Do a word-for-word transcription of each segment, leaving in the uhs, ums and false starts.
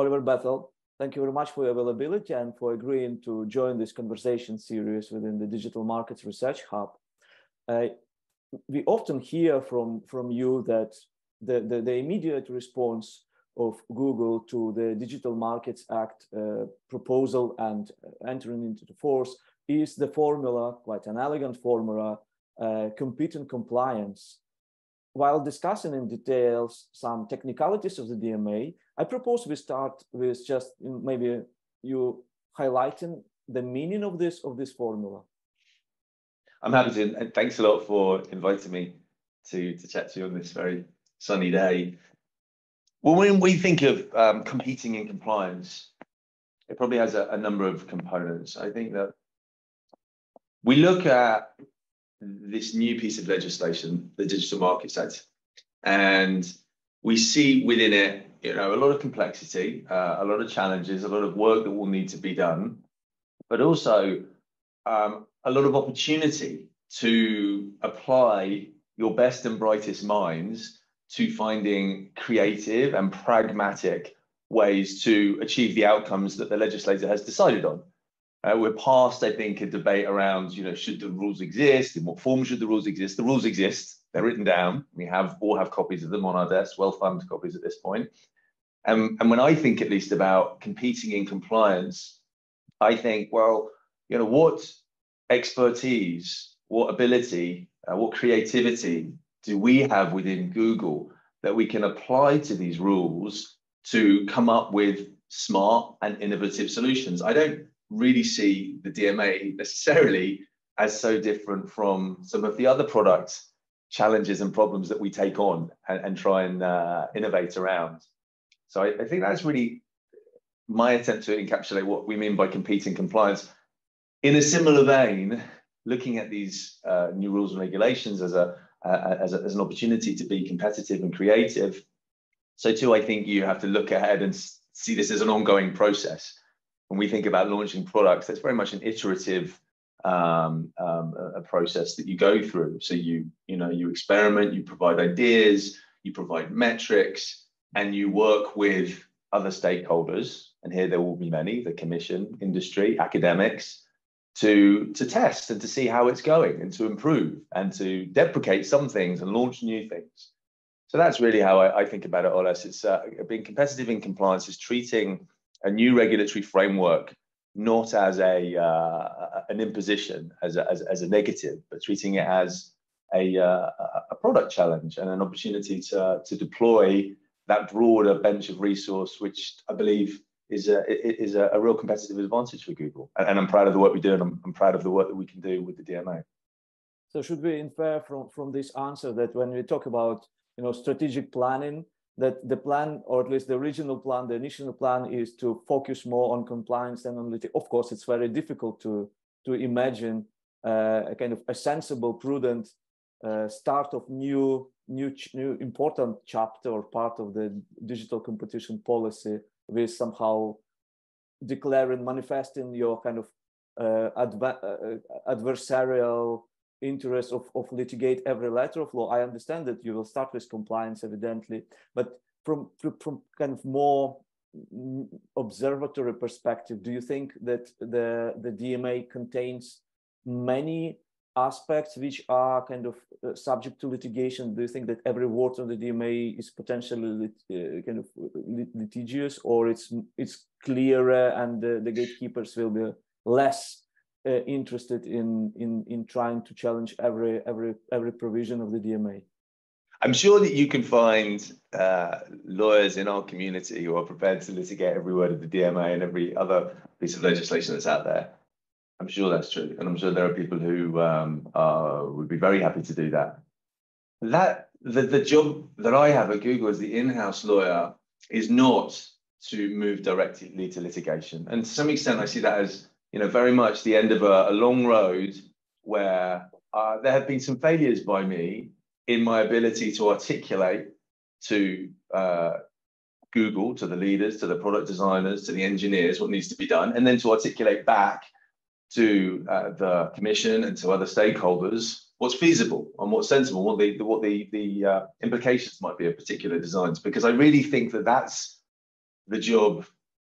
Oliver Bethell, thank you very much for your availability and for agreeing to join this conversation series within the Digital Markets Research Hub. Uh, we often hear from, from you that the, the, the immediate response of Google to the Digital Markets Act uh, proposal and entering into the force is the formula, quite an elegant formula, uh, compete and compliance. While discussing in details some technicalities of the D M A, I propose we start with just maybe you highlighting the meaning of this of this formula. I'm happy to, and thanks a lot for inviting me to, to chat to you on this very sunny day. Well, when we think of um, competing in compliance, it probably has a, a number of components. I think that we look at this new piece of legislation, the Digital Markets Act, and we see within it, you know, a lot of complexity, uh, a lot of challenges, a lot of work that will need to be done, but also um, a lot of opportunity to apply your best and brightest minds to finding creative and pragmatic ways to achieve the outcomes that the legislator has decided on. Uh, we're past, I think, a debate around, you know, should the rules exist? In what form should the rules exist? The rules exist. They're written down. We have all have copies of them on our desks, well-thumbed copies at this point. Um, and when I think, at least, about competing in compliance, I think, well, you know, what expertise, what ability, uh, what creativity do we have within Google that we can apply to these rules to come up with smart and innovative solutions? I don't really see the D M A necessarily as so different from some of the other product challenges and problems that we take on and, and try and uh, innovate around. So I, I think that's really my attempt to encapsulate what we mean by competing compliance. In a similar vein, looking at these uh, new rules and regulations as a Uh, as, a, as an opportunity to be competitive and creative. So too, I think you have to look ahead and see this as an ongoing process. When we think about launching products, that's very much an iterative um, um, a process that you go through. So you, you know, you experiment, you provide ideas, you provide metrics, and you work with other stakeholders. And here there will be many, the commission, industry, academics, to to test and to see how it's going and to improve and to deprecate some things and launch new things. So that's really how I, I think about it, Oles. It's uh, being competitive in compliance is treating a new regulatory framework not as a uh, an imposition, as a, as, as a negative, but treating it as a, uh, a product challenge and an opportunity to, to deploy that broader bench of resource, which I believe is a is a, a real competitive advantage for Google, and, and I'm proud of the work we do, and I'm, I'm proud of the work that we can do with the D M A. So, should we infer from from this answer that when we talk about you know strategic planning, that the plan, or at least the original plan, the initial plan, is to focus more on compliance than on litigation? Of course, it's very difficult to to imagine uh, a kind of a sensible, prudent uh, start of new new new important chapter or part of the digital competition policy, with somehow declaring, manifesting your kind of uh, adver uh, adversarial interest of, of litigate every letter of law. I understand that you will start with compliance, evidently, but from, from kind of more observatory perspective, do you think that the, the D M A contains many aspects which are kind of uh, subject to litigation? Do you think that every word on the D M A is potentially lit, uh, kind of lit, litigious, or it's it's clearer and the, the gatekeepers will be less uh, interested in in in trying to challenge every every every provision of the D M A? I'm sure that you can find uh, lawyers in our community who are prepared to litigate every word of the D M A and every other piece of legislation that's out there. I'm sure that's true, and I'm sure there are people who um, uh, would be very happy to do that. That the, the job that I have at Google as the in-house lawyer is not to move directly to litigation, and to some extent, I see that as you know very much the end of a, a long road where uh, there have been some failures by me in my ability to articulate to uh, Google, to the leaders, to the product designers, to the engineers what needs to be done, and then to articulate back to uh, the commission and to other stakeholders what's feasible and what's sensible, what the what the the uh, implications might be of particular designs, because I really think that that's the job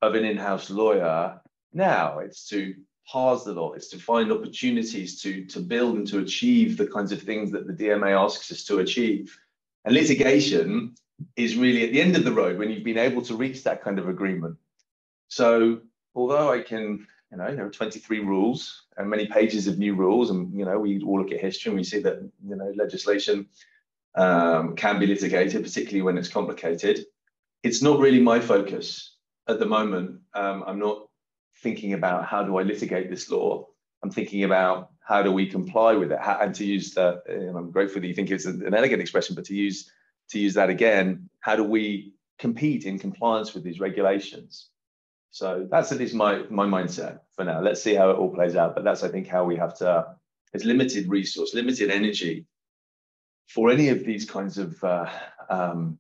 of an in-house lawyer now. It's to parse the law, it's to find opportunities to, to build and to achieve the kinds of things that the D M A asks us to achieve. And litigation is really at the end of the road when you've been able to reach that kind of agreement. So although I can, you know, there are twenty-three rules and many pages of new rules, and, you know, we all look at history and we see that, you know, legislation um, can be litigated, particularly when it's complicated. It's not really my focus at the moment. Um, I'm not thinking about how do I litigate this law. I'm thinking about how do we comply with it. How, and to use the, and I'm grateful that you think it's an elegant expression, but to use to use that again, how do we compete in compliance with these regulations? So that's at least my, my mindset for now. Let's see how it all plays out. But that's, I think, how we have to, there's limited resource, limited energy for any of these kinds of uh, um,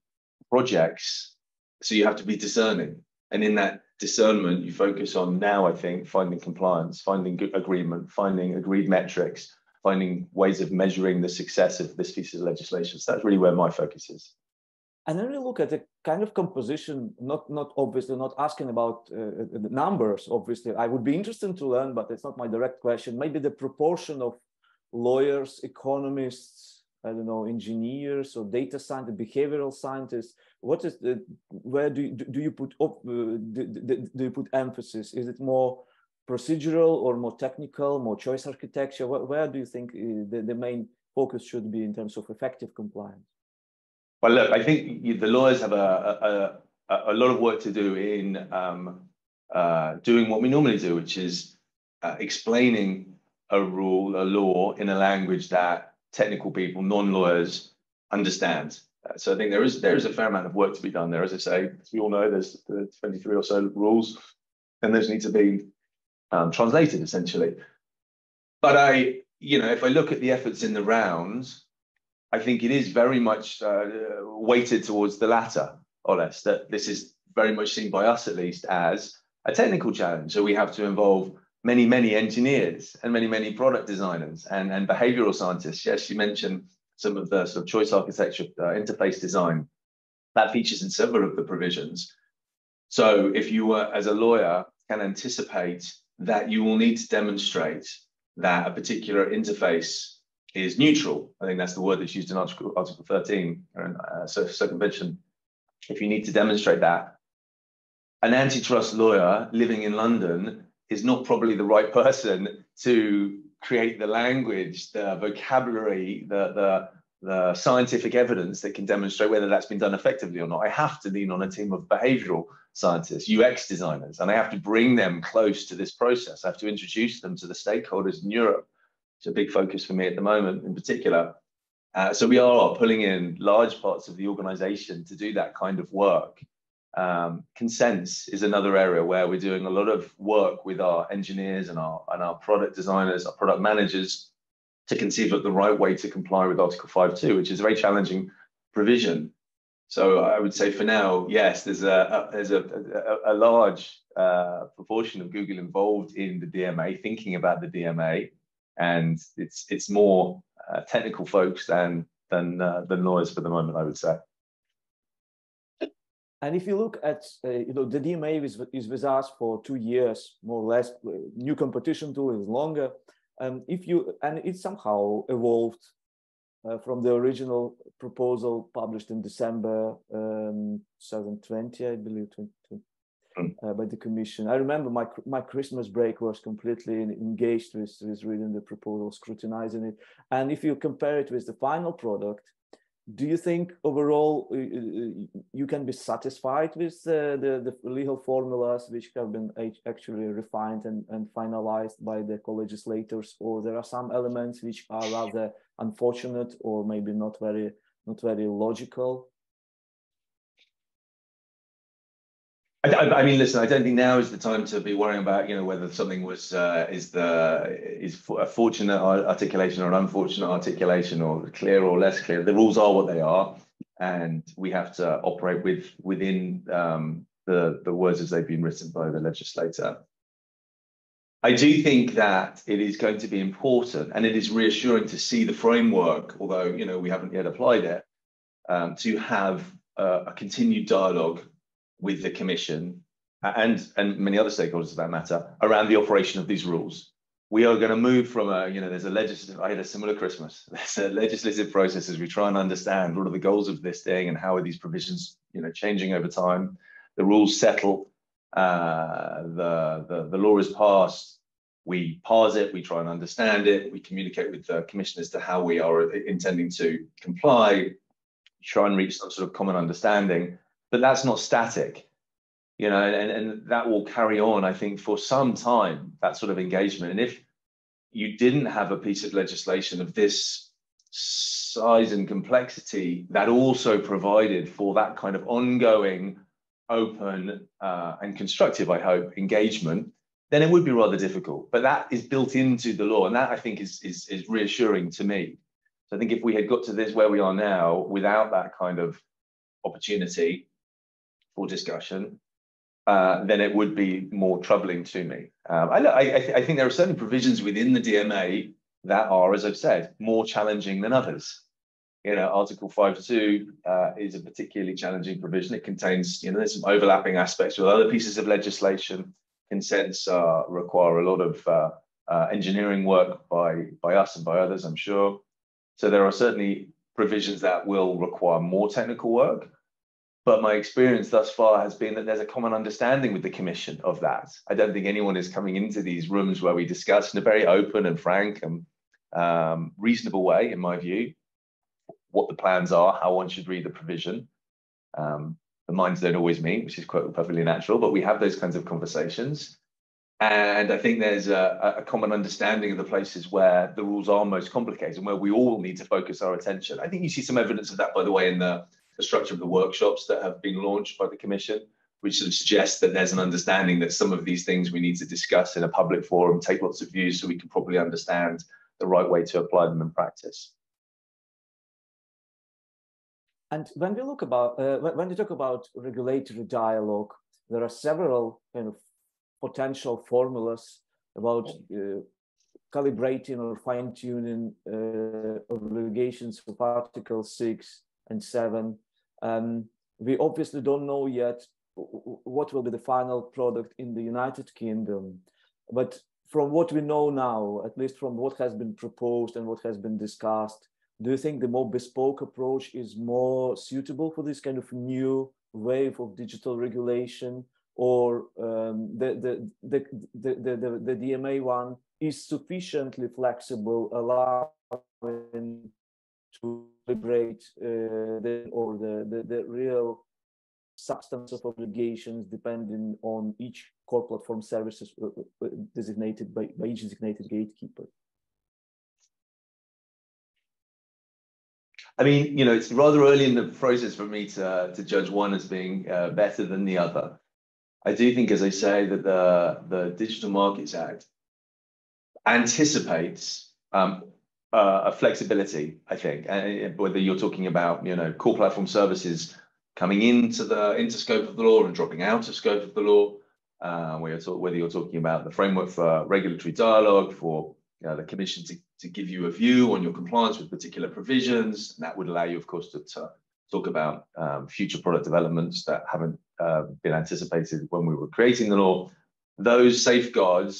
projects. So you have to be discerning. And in that discernment, you focus on now, I think, finding compliance, finding good agreement, finding agreed metrics, finding ways of measuring the success of this piece of legislation. So that's really where my focus is. And then we look at the kind of composition, not, not obviously not asking about uh, the numbers, obviously. I would be interested to learn, but it's not my direct question. Maybe the proportion of lawyers, economists, I don't know, engineers or data scientists, behavioral scientists. What is the, where do you, do you put up, uh, do, do you put emphasis? Is it more procedural or more technical, more choice architecture? Where, where do you think the, the main focus should be in terms of effective compliance? Well, look, I think you, the lawyers have a, a, a lot of work to do in um, uh, doing what we normally do, which is uh, explaining a rule, a law, in a language that technical people, non-lawyers, understand. Uh, so I think there is there is a fair amount of work to be done there. As I say, as we all know, there's the twenty-three or so rules, and those need to be um, translated, essentially. But I, you know, if I look at the efforts in the round, I think it is very much uh, weighted towards the latter, or less, that this is very much seen by us, at least, as a technical challenge. So we have to involve many, many engineers and many, many product designers and, and behavioral scientists. Yes, you mentioned some of the sort of choice architecture, uh, interface design, that features in several of the provisions. So if you were, as a lawyer, can anticipate that you will need to demonstrate that a particular interface is neutral. I think that's the word that's used in Article, Article thirteen, or in uh, circumvention. If you need to demonstrate that, an antitrust lawyer living in London is not probably the right person to create the language, the vocabulary, the, the, the scientific evidence that can demonstrate whether that's been done effectively or not. I have to lean on a team of behavioral scientists, U X designers, and I have to bring them close to this process. I have to introduce them to the stakeholders in Europe. It's a big focus for me at the moment in particular. Uh, so we are pulling in large parts of the organization to do that kind of work. Um, consents is another area where we're doing a lot of work with our engineers and our, and our product designers, our product managers, to conceive of the right way to comply with Article five point two, which is a very challenging provision. So I would say for now, yes, there's a, a, there's a, a, a large uh, proportion of Google involved in the D M A, thinking about the D M A. And it's it's more uh, technical folks than than uh, than lawyers for the moment, I would say. And if you look at uh, you know, the D M A is is with us for two years more or less. New competition tool is longer. Um, if you and it somehow evolved uh, from the original proposal published in December um, twenty twenty, I believe. Uh, by the Commission. I remember my my Christmas break was completely engaged with, with reading the proposal, scrutinizing it. And if you compare it with the final product, do you think overall uh, you can be satisfied with uh, the, the legal formulas which have been actually refined and, and finalized by the co-legislators, or there are some elements which are rather unfortunate or maybe not very not very logical? I, I mean, listen, I don't think now is the time to be worrying about, you know, whether something was uh, is the is a fortunate articulation or an unfortunate articulation, or clear or less clear. The rules are what they are, and we have to operate with within um, the the words as they've been written by the legislator. I do think that it is going to be important, and it is reassuring to see the framework, although, you know, we haven't yet applied it, um, to have uh, a continued dialogue with the Commission and, and many other stakeholders for that matter around the operation of these rules. We are going to move from a, you know, there's a legislative, I had a similar Christmas, there's a legislative process as we try and understand what are the goals of this thing and how are these provisions, you know, changing over time. The rules settle, uh, the, the, the law is passed, we parse it, we try and understand it, we communicate with the Commission as to how we are intending to comply, try and reach some sort of common understanding, but that's not static. You know, and, and that will carry on, I think, for some time, that sort of engagement. And if you didn't have a piece of legislation of this size and complexity that also provided for that kind of ongoing, open uh, and constructive, I hope, engagement, then it would be rather difficult. But that is built into the law. And that, I think, is, is, is reassuring to me. So I think if we had got to this where we are now without that kind of opportunity for discussion, Uh, then it would be more troubling to me. Um, I, I, th I think there are certain provisions within the D M A that are, as I've said, more challenging than others. You know, Article five point two uh, is a particularly challenging provision. It contains, you know, there's some overlapping aspects with other pieces of legislation. Consents uh, require a lot of uh, uh, engineering work by, by us and by others, I'm sure. So there are certainly provisions that will require more technical work. But my experience thus far has been that there's a common understanding with the Commission of that. I don't think anyone is coming into these rooms where we discuss in a very open and frank and um, reasonable way, in my view, what the plans are, how one should read the provision. Um, the minds don't always meet, which is quite perfectly natural, but we have those kinds of conversations. And I think there's a, a common understanding of the places where the rules are most complicated and where we all need to focus our attention. I think you see some evidence of that, by the way, in the the structure of the workshops that have been launched by the Commission, which sort of suggests that there's an understanding that some of these things we need to discuss in a public forum, take lots of views so we can probably understand the right way to apply them in practice. And when we look about, uh, when we talk about regulatory dialogue, there are several kind of potential formulas about uh, calibrating or fine-tuning uh, obligations for Article six and seven. Um, we obviously don't know yet what will be the final product in the United Kingdom. But from what we know now, at least from what has been proposed and what has been discussed, do you think the more bespoke approach is more suitable for this kind of new wave of digital regulation, or um, the, the, the, the, the, the, the D M A one is sufficiently flexible, allowing to calibrate uh, the, or the, the, the real substance of obligations depending on each core platform services designated by, by each designated gatekeeper? I mean, you know, it's rather early in the process for me to, to judge one as being uh, better than the other. I do think, as I say, that the, the Digital Markets Act anticipates um, Uh, a flexibility, I think, and whether you're talking about, you know, core platform services coming into the into scope of the law and dropping out of scope of the law, uh, whether, you're whether you're talking about the framework for regulatory dialogue, for you know, the Commission to, to give you a view on your compliance with particular provisions, and that would allow you, of course, to, to talk about um, future product developments that haven't uh, been anticipated when we were creating the law. Those safeguards,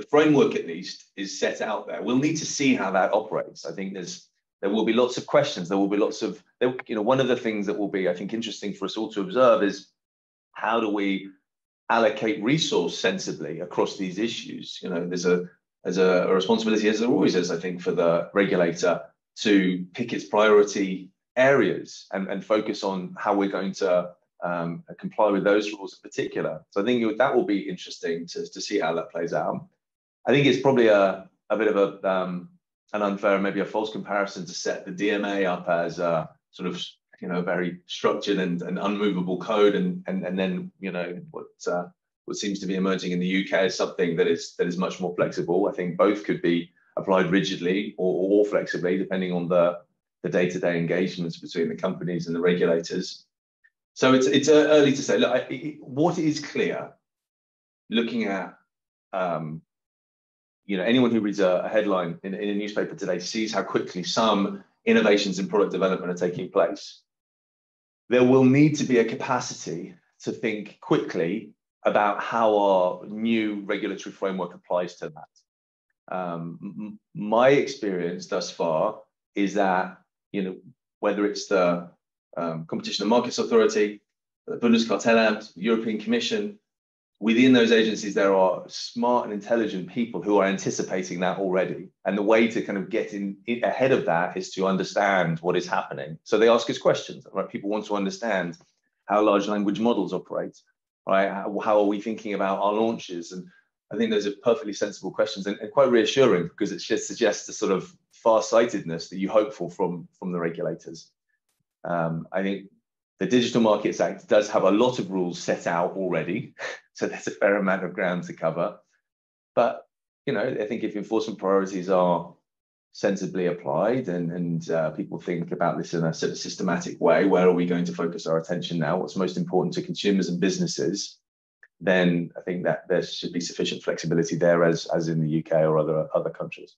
the framework at least, is set out there. We'll need to see how that operates. I think there's there will be lots of questions. There will be lots of, there, you know, one of the things that will be, I think, interesting for us all to observe is how do we allocate resource sensibly across these issues? You know, there's a, there's a, a responsibility, as there always is, I think, for the regulator to pick its priority areas and, and focus on how we're going to Um, comply with those rules in particular. So I think that will be interesting to, to see how that plays out. I think it's probably a, a bit of a, um, an unfair and maybe a false comparison to set the D M A up as a sort of, you know, very structured and, and unmovable code, and, and, and then, you know, what, uh, what seems to be emerging in the U K is something that is, that is much more flexible. I think both could be applied rigidly or, or flexibly, depending on the the day-to-day engagements between the companies and the regulators. So it's, it's early to say. Look, I, it, what is clear, looking at, um, you know, anyone who reads a, a headline in, in a newspaper today sees how quickly some innovations in product development are taking place. There will need to be a capacity to think quickly about how our new regulatory framework applies to that. Um, my experience thus far is that, you know, whether it's the um, Competition and Markets Authority, the Bundeskartellamt, European Commission, within those agencies, there are smart and intelligent people who are anticipating that already. And the way to kind of get in ahead of that is to understand what is happening. So they ask us questions, right? People want to understand how large language models operate, right? How are we thinking about our launches? And I think those are perfectly sensible questions and, and quite reassuring, because it just suggests the sort of far-sightedness that you hope for from, from the regulators. Um, I think the Digital Markets Act does have a lot of rules set out already. So that's a fair amount of ground to cover. But, you know, I think if enforcement priorities are sensibly applied and, and uh, people think about this in a sort of systematic way, where are we going to focus our attention now? What's most important to consumers and businesses? Then I think that there should be sufficient flexibility there, as, as in the U K or other, other countries.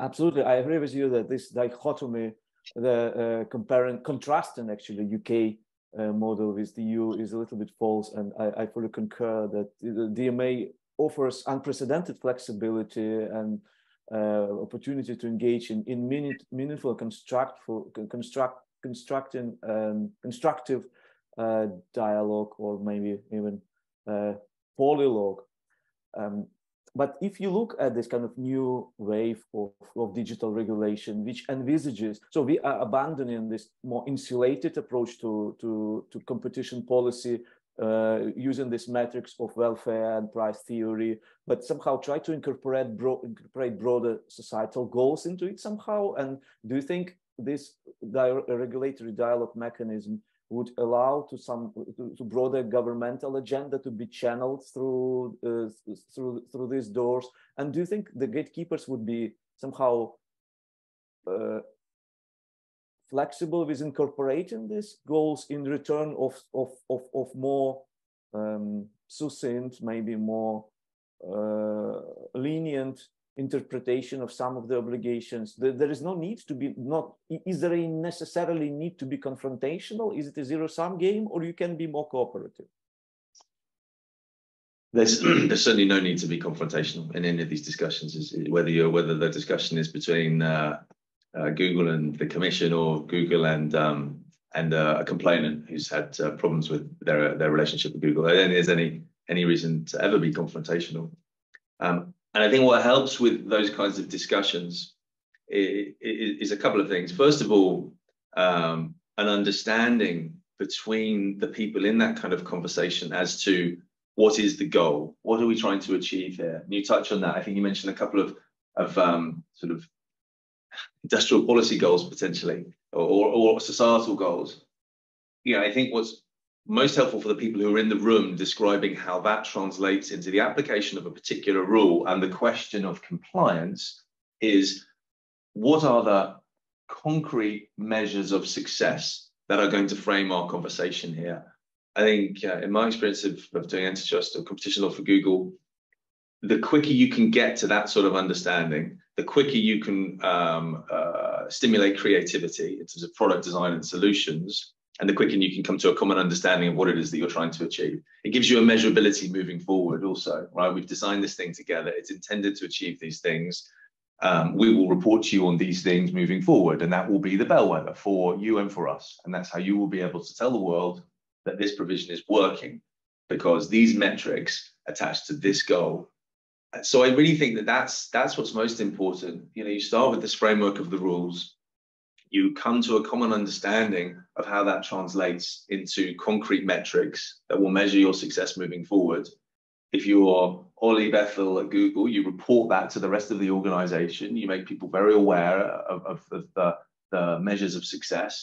Absolutely. I agree with you that this dichotomy, the uh, comparing, contrasting actually U K Uh, model with the E U is a little bit false, and I, I fully concur that the D M A offers unprecedented flexibility and uh, opportunity to engage in, in meaning, meaningful, constructful, construct, constructing, um, constructive uh, dialogue, or maybe even uh, polylogue. Um, but if you look at this kind of new wave of, of digital regulation, which envisages, so we are abandoning this more insulated approach to, to, to competition policy, uh, using this metrics of welfare and price theory, but somehow try to incorporate, bro incorporate broader societal goals into it somehow. And do you think this di regulatory dialogue mechanism would allow to some to, to broader governmental agenda to be channeled through uh, through through these doors? And do you think the gatekeepers would be somehow uh, flexible with incorporating these goals in return of of of, of more um, succinct, maybe more uh, lenient interpretation of some of the obligations? There is no need to be not, is there a necessarily need to be confrontational? Is it a zero-sum game, or you can be more cooperative? There's, there's certainly no need to be confrontational in any of these discussions, is whether you're, whether the discussion is between uh, uh, Google and the Commission, or Google and um, and uh, a complainant who's had uh, problems with their their relationship with Google. I don't think there's any any reason to ever be confrontational. Um, And I think what helps with those kinds of discussions is, is a couple of things. First of all, um, an understanding between the people in that kind of conversation as to what is the goal? What are we trying to achieve here? And you touched on that. I think you mentioned a couple of, of um, sort of industrial policy goals, potentially, or, or societal goals. You know, I think what's most helpful for the people who are in the room describing how that translates into the application of a particular rule and the question of compliance is, what are the concrete measures of success that are going to frame our conversation here? I think uh, in my experience of, of doing antitrust or competition law for Google, the quicker you can get to that sort of understanding, the quicker you can um, uh, stimulate creativity in terms of product design and solutions, and the quicker you can come to a common understanding of what it is that you're trying to achieve. It gives you a measurability moving forward also, right? We've designed this thing together. It's intended to achieve these things. Um, we will report to you on these things moving forward, and that will be the bellwether for you and for us. And that's how you will be able to tell the world that this provision is working, because these metrics attached to this goal. So I really think that that's, that's what's most important. You know, you start with this framework of the rules. You come to a common understanding of how that translates into concrete metrics that will measure your success moving forward. If you are Oliver Bethell at Google, you report that to the rest of the organization. You make people very aware of, of, of the, the measures of success.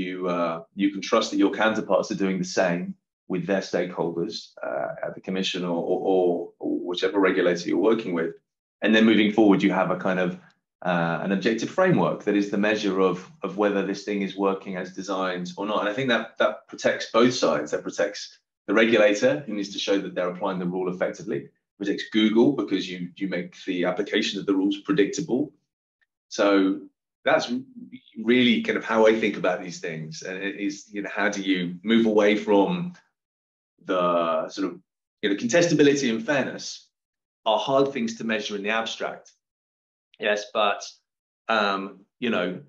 You, uh, you can trust that your counterparts are doing the same with their stakeholders uh, at the Commission or, or, or whichever regulator you're working with. And then moving forward, you have a kind of Uh, an objective framework that is the measure of, of whether this thing is working as designed or not. And I think that, that protects both sides. That protects the regulator, who needs to show that they're applying the rule effectively. It protects Google, because you, you make the application of the rules predictable. So that's really kind of how I think about these things. And it is, you know, how do you move away from the sort of, you know, contestability and fairness are hard things to measure in the abstract. Yes, but, um, you know,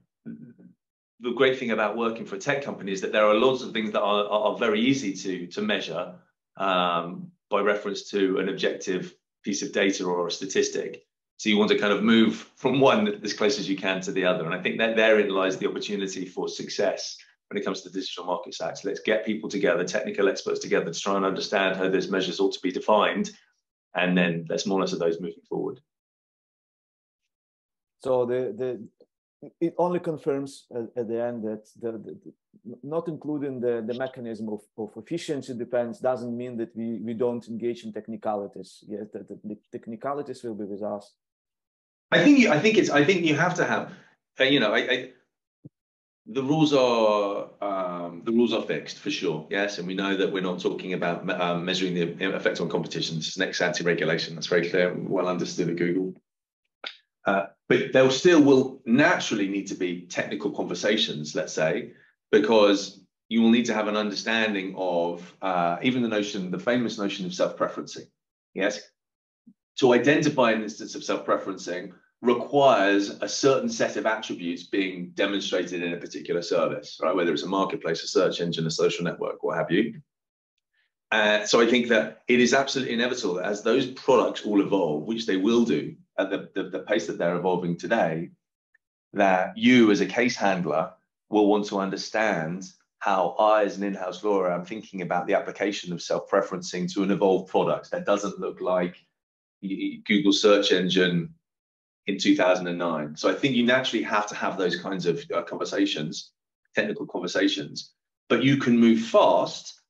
the great thing about working for a tech company is that there are lots of things that are, are very easy to, to measure um, by reference to an objective piece of data or a statistic. So you want to kind of move from one as close as you can to the other. And I think that therein lies the opportunity for success when it comes to the Digital Markets Act. Let's get people together, technical experts together, to try and understand how those measures ought to be defined. And then let's monitor those moving forward. So the, the, it only confirms at, at the end that the, the, not including the, the mechanism of, of efficiency depends doesn't mean that we, we don't engage in technicalities. Yes, the, the, the technicalities will be with us. I think you, I think it's I think you have to have uh, you know I, I, the rules are um, the rules are fixed for sure, yes, and we know that we're not talking about um, measuring the effect on competition. This is an ex-ante regulation, that's very clear, well understood at Google. Uh, but there still will naturally need to be technical conversations, let's say, because you will need to have an understanding of uh, even the notion, the famous notion of self-preferencing, yes. To identify an instance of self-preferencing requires a certain set of attributes being demonstrated in a particular service, right? Whether it's a marketplace, a search engine, a social network, what have you. Uh, so I think that it is absolutely inevitable that as those products all evolve, which they will do at the, the, the pace that they're evolving today, that you as a case handler will want to understand how I, as an in-house lawyer, I'm thinking about the application of self-preferencing to an evolved product that doesn't look like Google search engine in two thousand nine. So I think you naturally have to have those kinds of uh, conversations, technical conversations, but you can move fast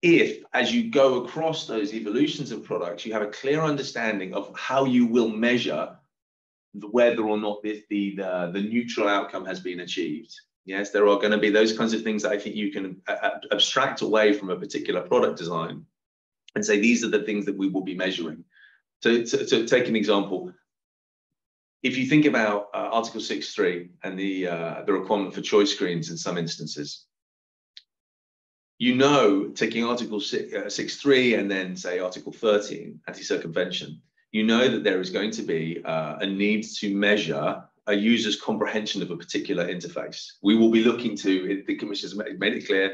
if, as you go across those evolutions of products, you have a clear understanding of how you will measure the, whether or not the, the, the, the neutral outcome has been achieved. Yes, there are going to be those kinds of things that I think you can ab- abstract away from a particular product design and say, these are the things that we will be measuring. So, to, to take an example, if you think about uh, Article six point three and the, uh, the requirement for choice screens in some instances, you know, taking Article six point three and then, say, Article thirteen, anti-circumvention, you know that there is going to be uh, a need to measure a user's comprehension of a particular interface. We will be looking to, the Commission has made it clear,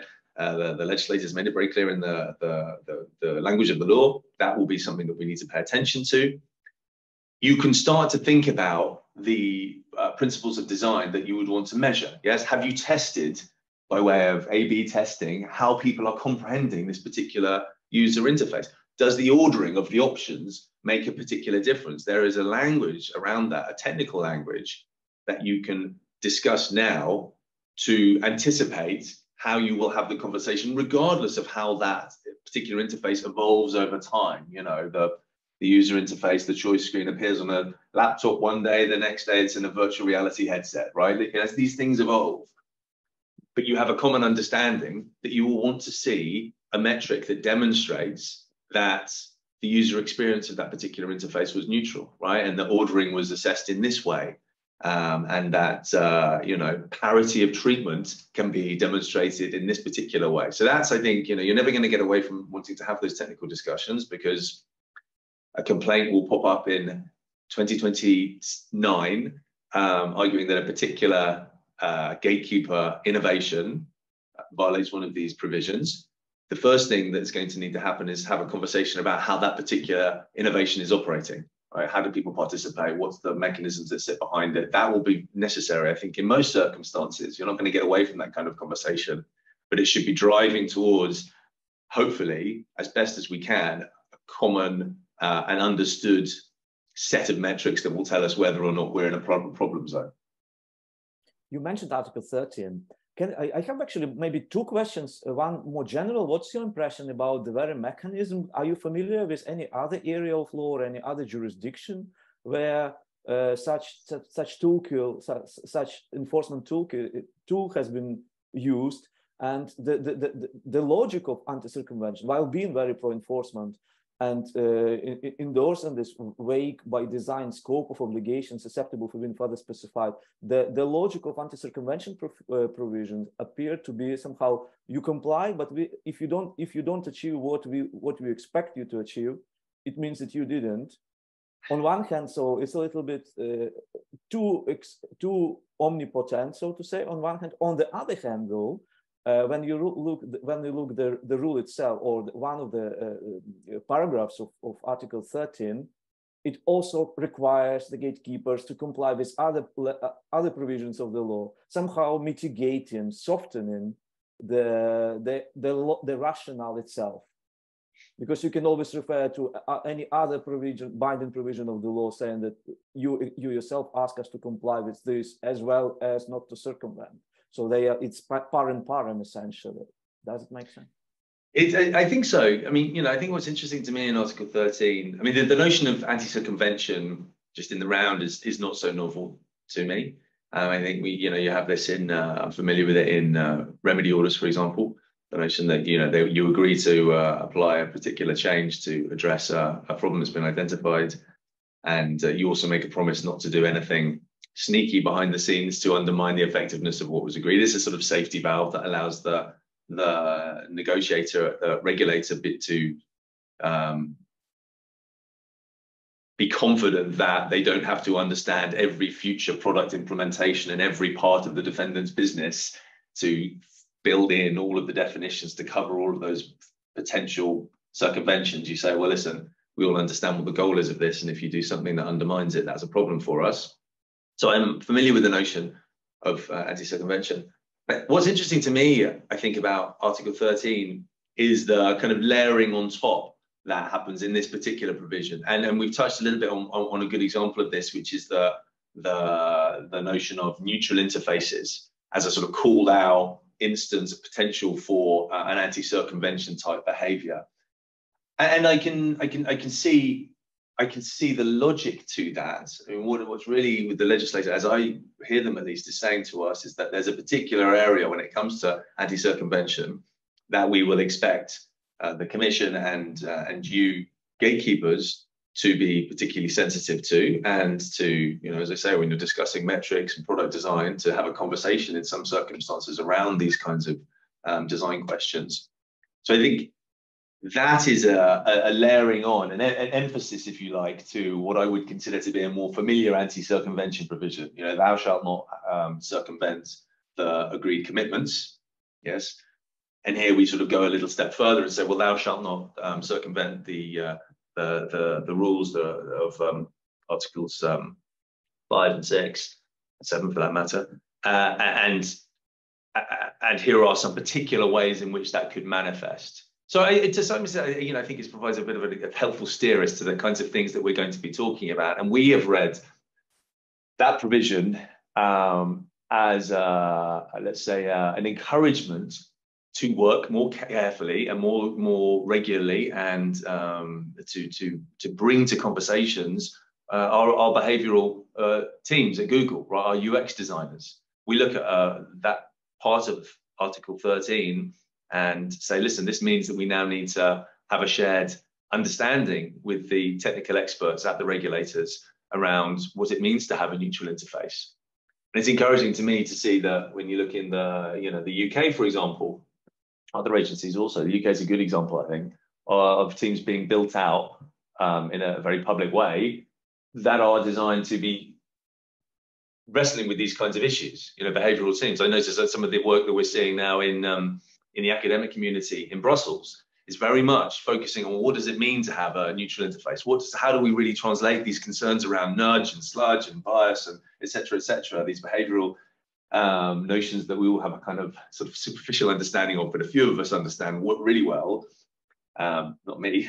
Uh, the, the legislators made it very clear in the, the, the, the language of the law. That will be something that we need to pay attention to. You can start to think about the uh, principles of design that you would want to measure. Yes, have you tested by way of A B testing how people are comprehending this particular user interface? Does the ordering of the options make a particular difference? There is a language around that, a technical language that you can discuss now to anticipate how you will have the conversation, regardless of how that particular interface evolves over time. You know, the, the user interface, the choice screen appears on a laptop one day, the next day it's in a virtual reality headset, right? As these things evolve, but you have a common understanding that you will want to see a metric that demonstrates that the user experience of that particular interface was neutral, right? And the ordering was assessed in this way. Um, and that, uh, you know, parity of treatment can be demonstrated in this particular way. So that's, I think, you know, you're never going to get away from wanting to have those technical discussions, because a complaint will pop up in twenty twenty-nine um, arguing that a particular uh, gatekeeper innovation violates one of these provisions. The first thing that's going to need to happen is have a conversation about how that particular innovation is operating. Right? How do people participate? What's the mechanisms that sit behind it? That will be necessary, I think, in most circumstances. You're not going to get away from that kind of conversation, but it should be driving towards, hopefully, as best as we can, a common uh, and understood set of metrics that will tell us whether or not we're in a problem, problem zone. You mentioned Article thirteen. Can, I, I have actually maybe two questions. One more general, what's your impression about the very mechanism? Are you familiar with any other area of law or any other jurisdiction where uh, such, such such tool, such, such enforcement tool, tool has been used? And the, the, the, the logic of anti-circumvention, while being very pro-enforcement, and uh, endorse in this vague by design scope of obligations susceptible for being further specified. The, the logic of anti-circumvention prov uh, provisions appear to be somehow you comply, but we, if you don't if you don't achieve what we what we expect you to achieve, it means that you didn't. On one hand, so it's a little bit uh, too ex too omnipotent, so to say. On one hand, on the other hand, though. Uh, when you look, when you look the the rule itself, or the, one of the uh, paragraphs of, of Article thirteen, it also requires the gatekeepers to comply with other uh, other provisions of the law, somehow mitigating, softening the the the, the rationale itself, because you can always refer to uh, any other provision, binding provision of the law, saying that you you yourself ask us to comply with this as well as not to circumvent. So they are, it's par and parent essentially. Does it make sense? It, I, I think so. I mean, you know, I think what's interesting to me in Article thirteen, I mean, the, the notion of anti-circumvention just in the round is is not so novel to me. Um, I think we, you know, you have this in. Uh, I'm familiar with it in uh, remedy orders, for example. The notion that you know they, you agree to uh, apply a particular change to address a, a problem that's been identified, and uh, you also make a promise not to do anything sneaky behind the scenes to undermine the effectiveness of what was agreed. This is a sort of safety valve that allows the the negotiator, the regulator, bit to um, be confident that they don't have to understand every future product implementation and every part of the defendant's business to build in all of the definitions to cover all of those potential circumventions. You say, well, listen, we all understand what the goal is of this, and if you do something that undermines it, that's a problem for us. So I'm familiar with the notion of uh, anti-circumvention. But what's interesting to me, I think, about Article thirteen is the kind of layering on top that happens in this particular provision. And, and we've touched a little bit on, on, on a good example of this, which is the, the, the notion of neutral interfaces as a sort of called out instance of potential for uh, an anti-circumvention type behavior. And, and I can, I can, I can see I can see the logic to that. I mean, what, what's really with the legislator, as I hear them at least, is saying to us is that there's a particular area when it comes to anti-circumvention that we will expect uh, the Commission and uh, and you gatekeepers to be particularly sensitive to, and to, you know, as I say, when you're discussing metrics and product design, to have a conversation in some circumstances around these kinds of um, design questions. So I think that is a, a layering on, an, an emphasis, if you like, to what I would consider to be a more familiar anti-circumvention provision. You know, thou shalt not um, circumvent the agreed commitments. Yes. And here we sort of go a little step further and say, well, thou shalt not um, circumvent the, uh, the, the, the rules of um, Articles um, five and six, seven for that matter. Uh, and, and here are some particular ways in which that could manifest. So I, to some extent, you know, I think it provides a bit of a, a helpful steer as to the kinds of things that we're going to be talking about. And we have read that provision um, as, uh, let's say, uh, an encouragement to work more carefully and more more regularly, and um, to to to bring to conversations uh, our, our behavioural uh, teams at Google, right, our U X designers. We look at uh, that part of Article thirteen. And say, listen, this means that we now need to have a shared understanding with the technical experts at the regulators around what it means to have a neutral interface. And it's encouraging to me to see that when you look in the, you know, the U K, for example, other agencies also, the U K is a good example, I think, of teams being built out um, in a very public way that are designed to be wrestling with these kinds of issues, you know, behavioural teams. I noticed that some of the work that we're seeing now in um, in the academic community in Brussels is very much focusing on what does it mean to have a neutral interface? What does, how do we really translate these concerns around nudge and sludge and bias and et cetera, et cetera, these behavioral um, notions that we all have a kind of sort of superficial understanding of, but a few of us understand what really well, um, not many,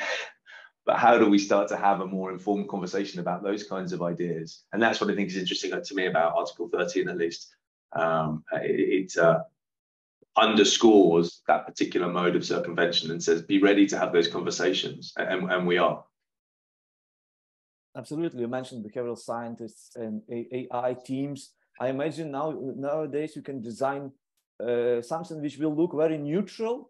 but how do we start to have a more informed conversation about those kinds of ideas? And that's what I think is interesting to me about Article thirteen, at least. Um, it, it uh, underscores that particular mode of circumvention and says, be ready to have those conversations. And, and we are. Absolutely. You mentioned behavioral scientists and A I teams. I imagine now nowadays you can design uh, something which will look very neutral,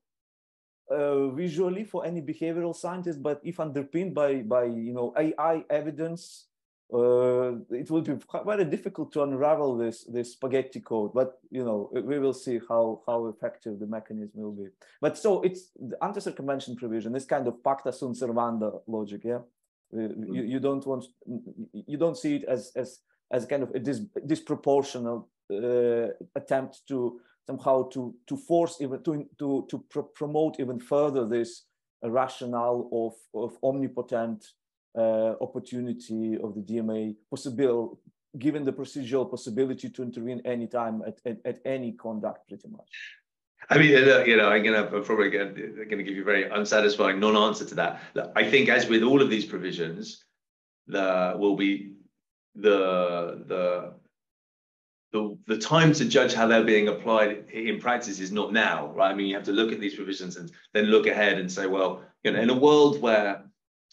uh, visually for any behavioral scientist, but if underpinned by, by you know, A I evidence, uh, it will be very difficult to unravel this, this spaghetti code. But, you know, we will see how, how effective the mechanism will be. But so it's the anti-circumvention provision, this kind of pacta sunt servanda logic, yeah? You, you don't want, you don't see it as, as, as kind of a dis, disproportional uh, attempt to somehow to, to force even to, to, to pr promote even further this uh, rationale of, of omnipotent uh, opportunity of the D M A possible, given the procedural possibility to intervene anytime at, at, at any conduct pretty much. I mean, you know, I'm gonna I'm probably gonna, gonna give you a very unsatisfying non-answer to that. Look, I think, as with all of these provisions, there will be the the the the time to judge how they're being applied in practice is not now, right? I mean, you have to look at these provisions and then look ahead and say, well, you know, in a world where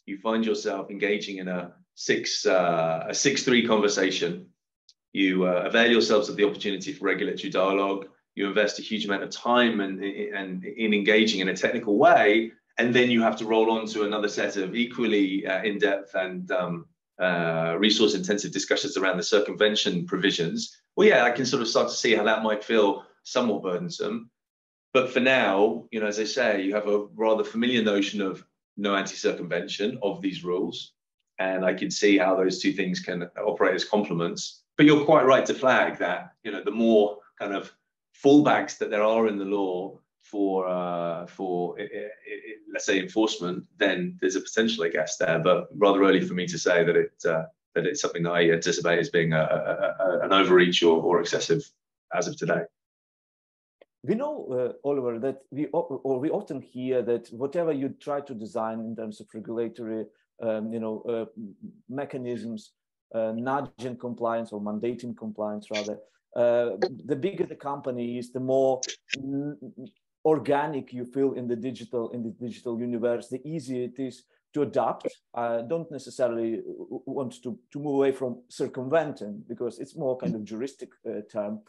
you find yourself engaging in a six uh, a six three conversation, you uh, avail yourselves of the opportunity for regulatory dialogue. You invest a huge amount of time and, and in engaging in a technical way, and then you have to roll on to another set of equally uh, in-depth and um, uh, resource-intensive discussions around the circumvention provisions. Well, yeah, I can sort of start to see how that might feel somewhat burdensome. But for now, you know, as I say, you have a rather familiar notion of no anti-circumvention of these rules, and I can see how those two things can operate as complements. But you're quite right to flag that, you know, the more kind of fallbacks that there are in the law for uh, for it, it, it, let's say enforcement, then there's a potential, I guess, there. But rather early for me to say that it uh, that it's something that I anticipate as being a, a, a, an overreach or, or excessive as of today. We know, uh, Oliver, that we or we often hear that whatever you try to design in terms of regulatory, um, you know, uh, mechanisms, uh, nudging compliance or mandating compliance rather. Uh, the bigger the company is, the more organic you feel in the digital in the digital universe, the easier it is to adapt. I don't necessarily want to, to move away from circumventing, because it's more kind of juristic uh, term,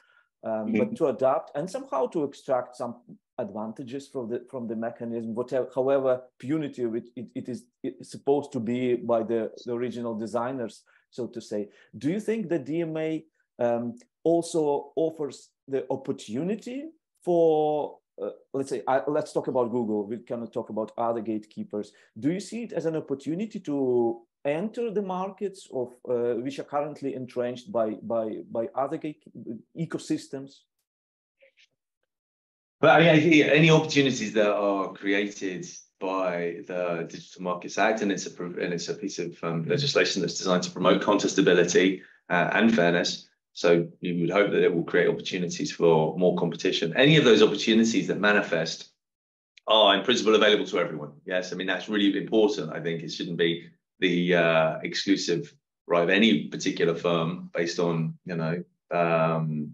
um, but to adapt and somehow to extract some advantages from the from the mechanism, whatever, however punitive it, it, it is it's supposed to be by the, the original designers, so to say. Do you think the D M A um, also offers the opportunity for, uh, let's say, uh, let's talk about Google, we cannot talk about other gatekeepers. Do you see it as an opportunity to enter the markets of uh, which are currently entrenched by, by, by other ecosystems? Well, I mean, I think any opportunities that are created by the Digital Markets Act, and it's a, and it's a piece of um, legislation that's designed to promote contestability uh, and fairness. So you would hope that it will create opportunities for more competition. Any of those opportunities that manifest are in principle available to everyone. Yes, I mean, that's really important. I think it shouldn't be the uh, exclusive right of any particular firm based on, you know, um,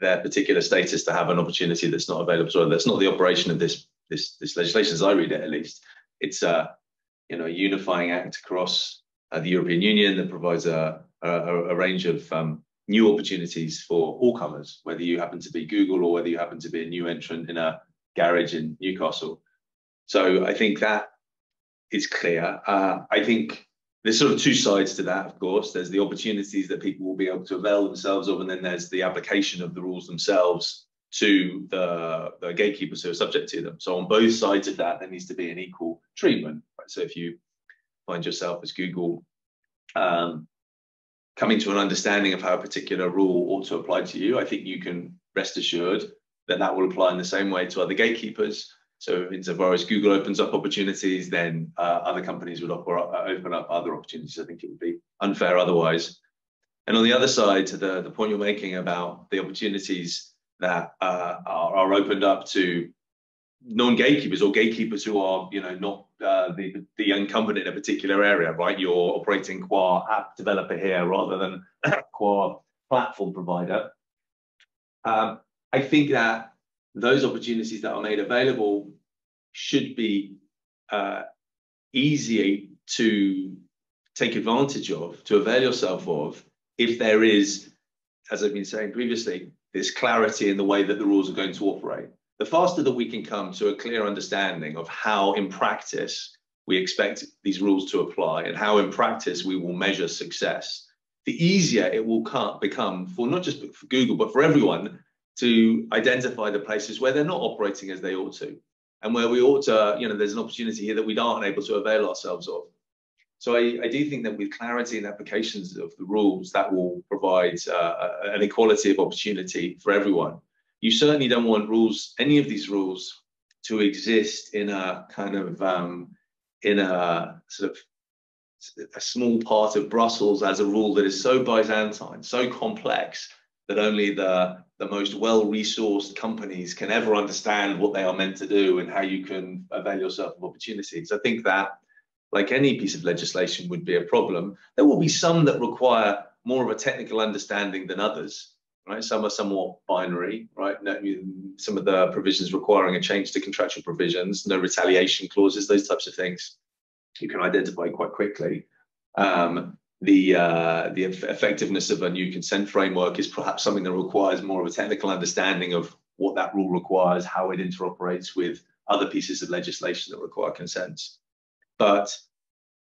their particular status to have an opportunity that's not available to others. That's not the operation of this, this, this legislation, as I read it, at least. It's a, you know, unifying act across uh, the European Union that provides a A, a range of um, new opportunities for all comers, whether you happen to be Google or whether you happen to be a new entrant in a garage in Newcastle. So I think that is clear. Uh, I think there's sort of two sides to that, of course. There's the opportunities that people will be able to avail themselves of, and then there's the application of the rules themselves to the, the gatekeepers who are subject to them. So on both sides of that, there needs to be an equal treatment. Right? So if you find yourself as Google, um, coming to an understanding of how a particular rule ought to apply to you, I think you can rest assured that that will apply in the same way to other gatekeepers. So insofar as Google opens up opportunities, then uh, other companies would op open up other opportunities. I think it would be unfair otherwise. And on the other side, to the, the point you're making about the opportunities that uh, are, are opened up to non-gatekeepers or gatekeepers who are, you know, not uh, the, the incumbent in a particular area, right? You're operating qua app developer here rather than qua platform provider. Um, I think that those opportunities that are made available should be uh, easier to take advantage of, to avail yourself of, if there is, as I've been saying previously, this clarity in the way that the rules are going to operate. the faster that we can come to a clear understanding of how in practice we expect these rules to apply and how in practice we will measure success, the easier it will become for not just for Google, but for everyone to identify the places where they're not operating as they ought to, and where we ought to, you know, there's an opportunity here that we aren't able to avail ourselves of. So I, I do think that with clarity and applications of the rules, that will provide uh, an equality of opportunity for everyone. You certainly don't want rules, any of these rules, to exist in a kind of um, in a sort of a small part of Brussels as a rule that is so Byzantine, so complex that only the the most well-resourced companies can ever understand what they are meant to do and how you can avail yourself of opportunities. I think that, like any piece of legislation, would be a problem. There will be some that require more of a technical understanding than others, right? Some are somewhat binary, right? Some of the provisions requiring a change to contractual provisions, no retaliation clauses, those types of things you can identify quite quickly. Um, the, uh, the effectiveness of a new consent framework is perhaps something that requires more of a technical understanding of what that rule requires, how it interoperates with other pieces of legislation that require consent. But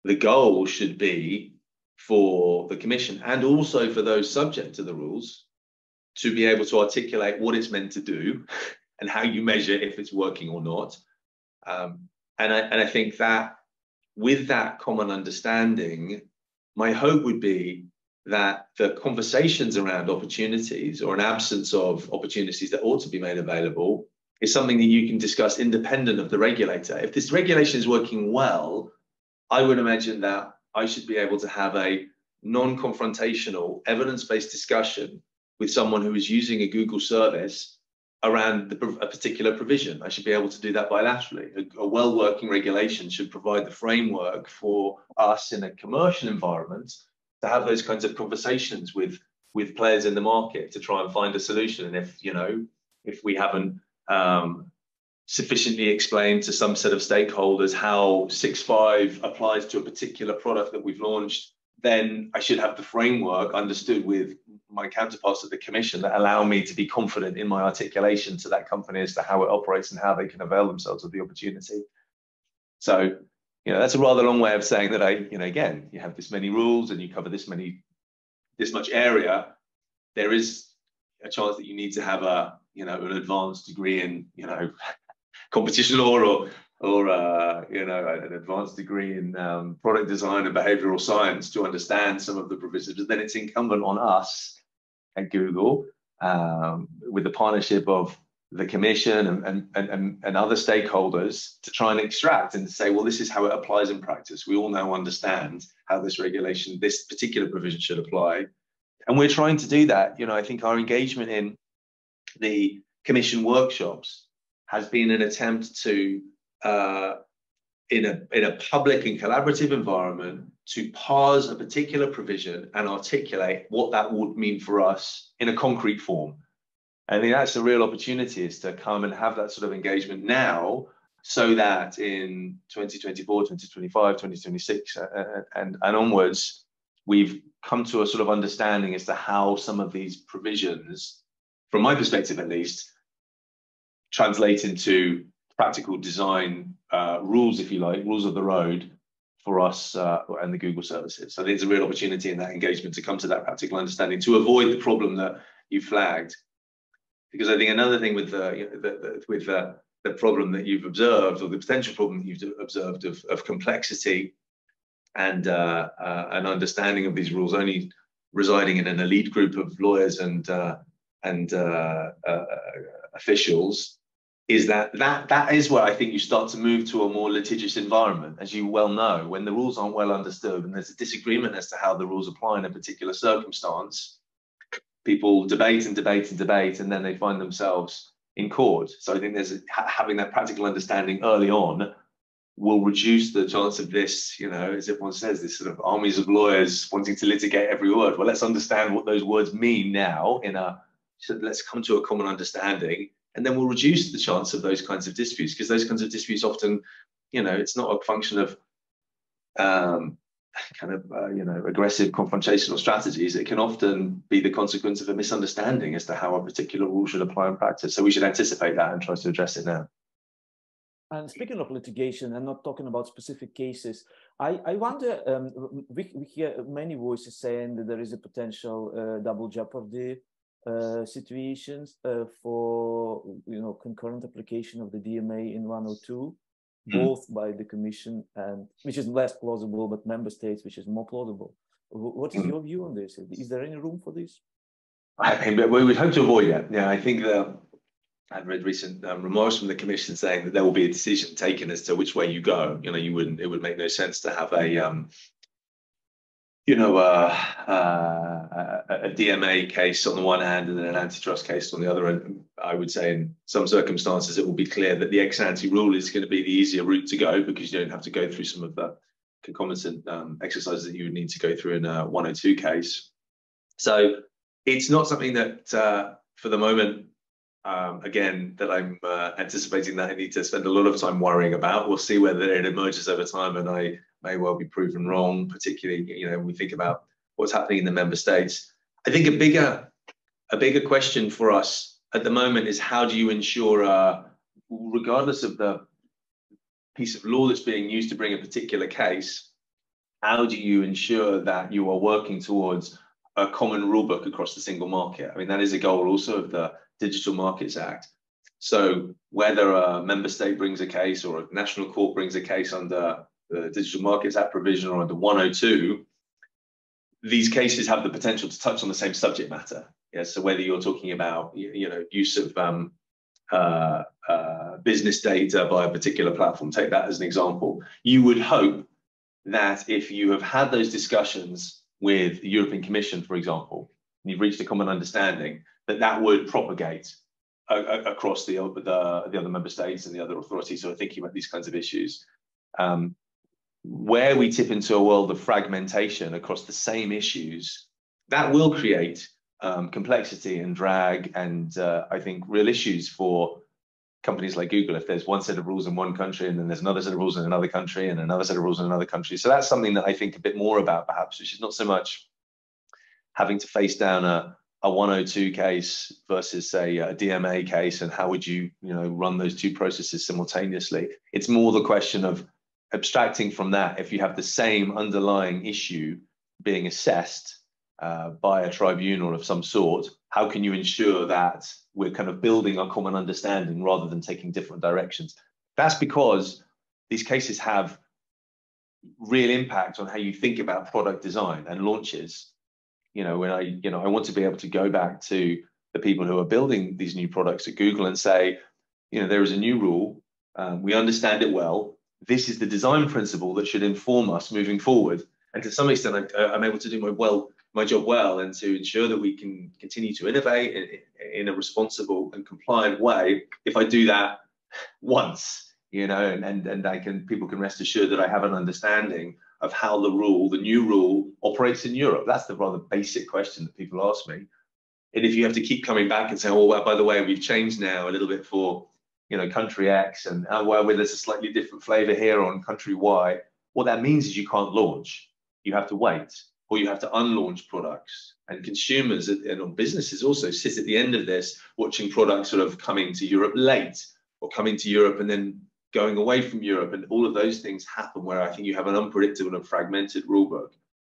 the goal should be for the Commission and also for those subject to the rules to be able to articulate what it's meant to do and how you measure if it's working or not. Um, and, I, and I think that with that common understanding, my hope would be that the conversations around opportunities or an absence of opportunities that ought to be made available is something that you can discuss independent of the regulator. If this regulation is working well, I would imagine that I should be able to have a non-confrontational, evidence-based discussion with someone who is using a Google service around the, a particular provision. I should be able to do that bilaterally. A, a well-working regulation should provide the framework for us in a commercial environment to have those kinds of conversations with, with players in the market to try and find a solution. And if, you know, if we haven't Um, sufficiently explain to some set of stakeholders how six point five applies to a particular product that we've launched, then I should have the framework understood with my counterparts at the Commission that allow me to be confident in my articulation to that company as to how it operates and how they can avail themselves of the opportunity. So, you know, that's a rather long way of saying that I, you know, again, you have this many rules and you cover this many, this much area, there is a chance that you need to have a, you know, an advanced degree in, you know, competition law, or, or uh, you know, an advanced degree in um, product design and behavioral science to understand some of the provisions. But then it's incumbent on us at Google, um, with the partnership of the Commission and, and, and, and other stakeholders, to try and extract and say, well, this is how it applies in practice. We all now understand how this regulation, this particular provision should apply. And we're trying to do that. You know, I think our engagement in the Commission workshops has been an attempt to, uh, in a in a public and collaborative environment, to parse a particular provision and articulate what that would mean for us in a concrete form. I think that's a real opportunity, is to come and have that sort of engagement now, so that in twenty twenty-four, twenty twenty-five, twenty twenty-six, uh, and and onwards, we've come to a sort of understanding as to how some of these provisions, from my perspective at least, translate into practical design uh, rules, if you like, rules of the road for us uh, and the Google services. So there's a real opportunity in that engagement to come to that practical understanding to avoid the problem that you flagged. Because I think another thing with the, you know, the, the with the, the problem that you've observed, or the potential problem that you've observed of, of complexity and uh, uh, an understanding of these rules only residing in an elite group of lawyers and uh, and uh, uh, officials, is that, that that is where I think you start to move to a more litigious environment, as you well know, when the rules aren't well understood and there's a disagreement as to how the rules apply in a particular circumstance. People debate and debate and debate, and then they find themselves in court. So I think there's a, having that practical understanding early on will reduce the chance of this, you know, as everyone says, this sort of armies of lawyers wanting to litigate every word. Well, let's understand what those words mean now in a, so let's come to a common understanding, and then we'll reduce the chance of those kinds of disputes, because those kinds of disputes often, you know, it's not a function of um, kind of, uh, you know, aggressive confrontational strategies, it can often be the consequence of a misunderstanding as to how a particular rule should apply in practice. So we should anticipate that and try to address it now. And speaking of litigation and not talking about specific cases, I, I wonder, um, we, we hear many voices saying that there is a potential uh, double jeopardy uh, situations uh, for, you know, concurrent application of the D M A in one oh two. Both by the Commission, and which is less plausible, but member states, which is more plausible. What is your view on this? Is there any room for this? I mean, we would hope to avoid it. Yeah, I think that I've read recent um, remarks from the Commission saying that there will be a decision taken as to which way you go. You know, you wouldn't. It would make no sense to have a, um, you know, uh, uh, a D M A case on the one hand and then an antitrust case on the other. And I would say in some circumstances, it will be clear that the ex-ante rule is going to be the easier route to go because you don't have to go through some of the concomitant um, exercises that you would need to go through in a one oh two case. So it's not something that uh, for the moment, um, again, that I'm uh, anticipating that I need to spend a lot of time worrying about. We'll see whether it emerges over time, and I may well be proven wrong, particularly, you know, when we think about what's happening in the member states. I think a bigger, a bigger question for us at the moment is how do you ensure, uh, regardless of the piece of law that's being used to bring a particular case, how do you ensure that you are working towards a common rulebook across the single market? I mean, that is a goal also of the Digital Markets Act. So whether a member state brings a case or a national court brings a case under the Digital Markets Act provision or under one oh two, these cases have the potential to touch on the same subject matter. Yeah, so whether you're talking about, you know, use of um, uh, uh, business data by a particular platform, take that as an example, you would hope that if you have had those discussions with the European Commission, for example, and you've reached a common understanding, that that would propagate uh, across the, the, the other member states and the other authorities who are thinking about these kinds of issues. Um, Where we tip into a world of fragmentation across the same issues, that will create um, complexity and drag and uh, I think real issues for companies like Google if there's one set of rules in one country and then there's another set of rules in another country and another set of rules in another country. So that's something that I think a bit more about perhaps, which is not so much having to face down a, a one oh two case versus say a D M A case and how would you, you know, run those two processes simultaneously. It's more the question of abstracting from that, if you have the same underlying issue being assessed uh, by a tribunal of some sort, how can you ensure that we're kind of building a common understanding rather than taking different directions? That's because these cases have real impact on how you think about product design and launches. You know, when I, you know, I want to be able to go back to the people who are building these new products at Google and say, you know, there is a new rule, um, we understand it well. This is the design principle that should inform us moving forward. And to some extent, I, I'm able to do my, well, my job well and to ensure that we can continue to innovate in, in a responsible and compliant way. If I do that once, you know, and, and, and I can, people can rest assured that I have an understanding of how the rule, the new rule operates in Europe. That's the rather basic question that people ask me. And if you have to keep coming back and say, oh, well, by the way, we've changed now a little bit for, you know, country X and uh, well, where there's a slightly different flavor here on country Y, what that means is you can't launch. You have to wait or you have to unlaunch products. And consumers and on businesses also sit at the end of this watching products sort of coming to Europe late or coming to Europe and then going away from Europe. And all of those things happen where I think you have an unpredictable and fragmented rulebook.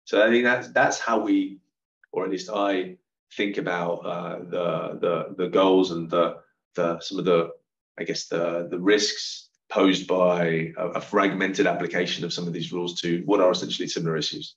So I think that's, that's how we, or at least I, think about uh, the, the, the goals and the, the some of the, I guess the, the risks posed by a, a fragmented application of some of these rules to what are essentially similar issues.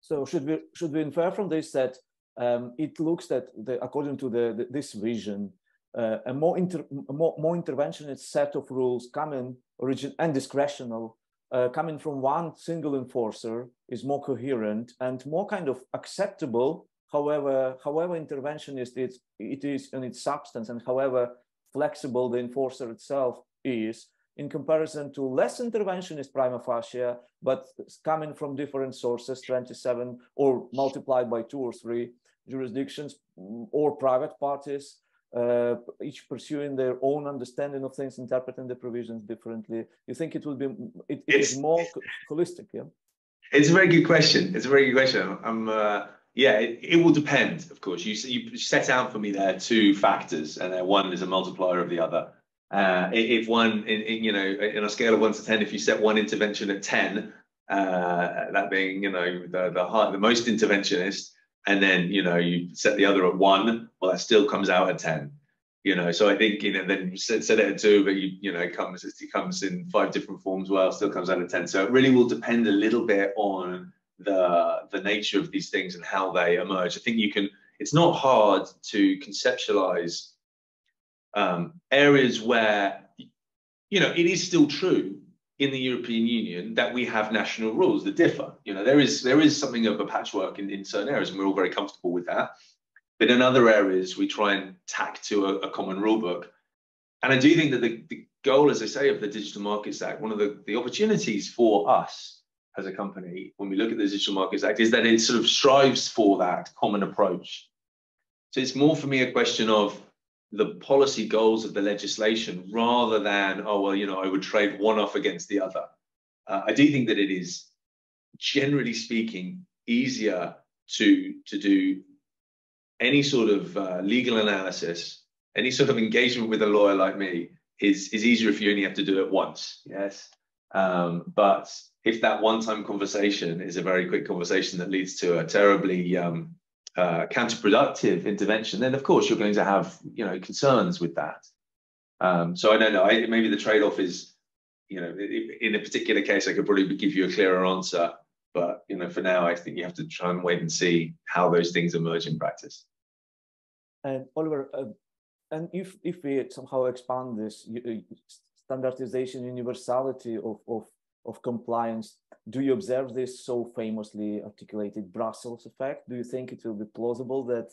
So should we should we infer from this that um, it looks that the, according to the, the, this vision, uh, a more, inter, more more interventionist set of rules coming origin and discretional uh, coming from one single enforcer is more coherent and more kind of acceptable. However, however interventionist it, it is in its substance, and however flexible the enforcer itself is in comparison to less interventionist prima facie, but coming from different sources, twenty-seven or multiplied by two or three jurisdictions or private parties, uh, each pursuing their own understanding of things, interpreting the provisions differently. You think it would be, it, it is more holistic, yeah? It's a very good question. It's a very good question. I'm, uh, yeah, it, it will depend, of course. You, you set out for me there two factors, and one is a multiplier of the other. Uh, if one, in, in, you know, in a scale of one to ten, if you set one intervention at ten, uh, that being, you know, the the, high, the most interventionist, and then, you know, you set the other at one, well, that still comes out at ten. You know, so I think, you know, then set it at two, but you, you know, it comes, it comes in five different forms. Well, it still comes out of ten. So it really will depend a little bit on the the nature of these things and how they emerge. I think you can, it's not hard to conceptualize um, areas where, you know, it is still true in the European Union that we have national rules that differ. You know, there is, there is something of a patchwork in, in certain areas, and we're all very comfortable with that. But in other areas, we try and tack to a, a common rule book. And I do think that the, the goal, as I say, of the Digital Markets Act, one of the, the opportunities for us as a company, when we look at the Digital Markets Act, is that it sort of strives for that common approach. So it's more for me a question of the policy goals of the legislation rather than, oh, well, you know, I would trade one off against the other. Uh, I do think that it is, generally speaking, easier to, to do any sort of uh, legal analysis, any sort of engagement with a lawyer like me is, is easier if you only have to do it once, yes? Um, but if that one-time conversation is a very quick conversation that leads to a terribly um, uh, counterproductive intervention, then of course you're going to have, you know, concerns with that. Um, so I don't know, I, maybe the trade-off is, you know, in a particular case, I could probably give you a clearer answer. But, you know, for now, I think you have to try and wait and see how those things emerge in practice. And Oliver, uh, and if, if we somehow expand this standardization, universality of, of, of compliance, do you observe this so famously articulated Brussels effect? Do you think it will be plausible that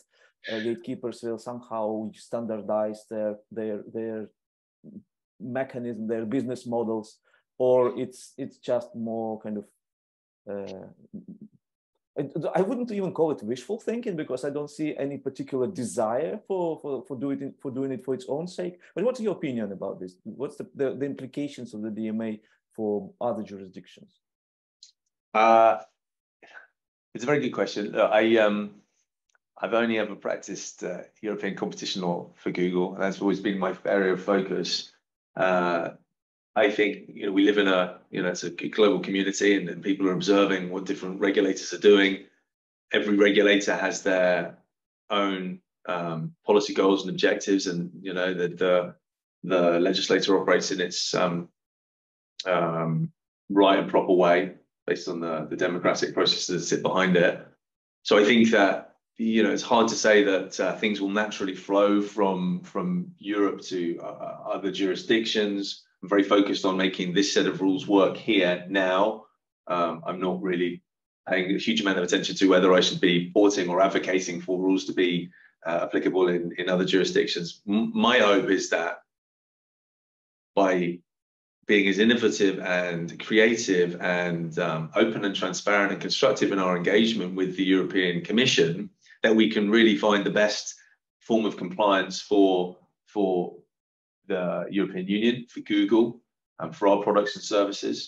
uh, gatekeepers will somehow standardize their, their, their mechanism, their business models, or it's, it's just more kind of Uh, I wouldn't even call it wishful thinking, because I don't see any particular desire for for, for, do it in, for doing it for its own sake. But what's your opinion about this? What's the, the, the implications of the D M A for other jurisdictions? Uh, it's a very good question. Look, I, um, I've only ever practiced uh, European competition law for Google, and that's always been my area of focus. Uh, I think, you know, we live in a, you know, it's a global community, and, and people are observing what different regulators are doing. Every regulator has their own um, policy goals and objectives, and, you know, the the, the legislator operates in its um, um, right and proper way based on the, the democratic processes that sit behind it. So I think that, you know, it's hard to say that uh, things will naturally flow from, from Europe to uh, other jurisdictions. I'm very focused on making this set of rules work here now. Um, I'm not really paying a huge amount of attention to whether I should be porting or advocating for rules to be uh, applicable in, in other jurisdictions. M my hope is that by being as innovative and creative and um, open and transparent and constructive in our engagement with the European Commission, that we can really find the best form of compliance for, for the European Union, for Google, and for our products and services.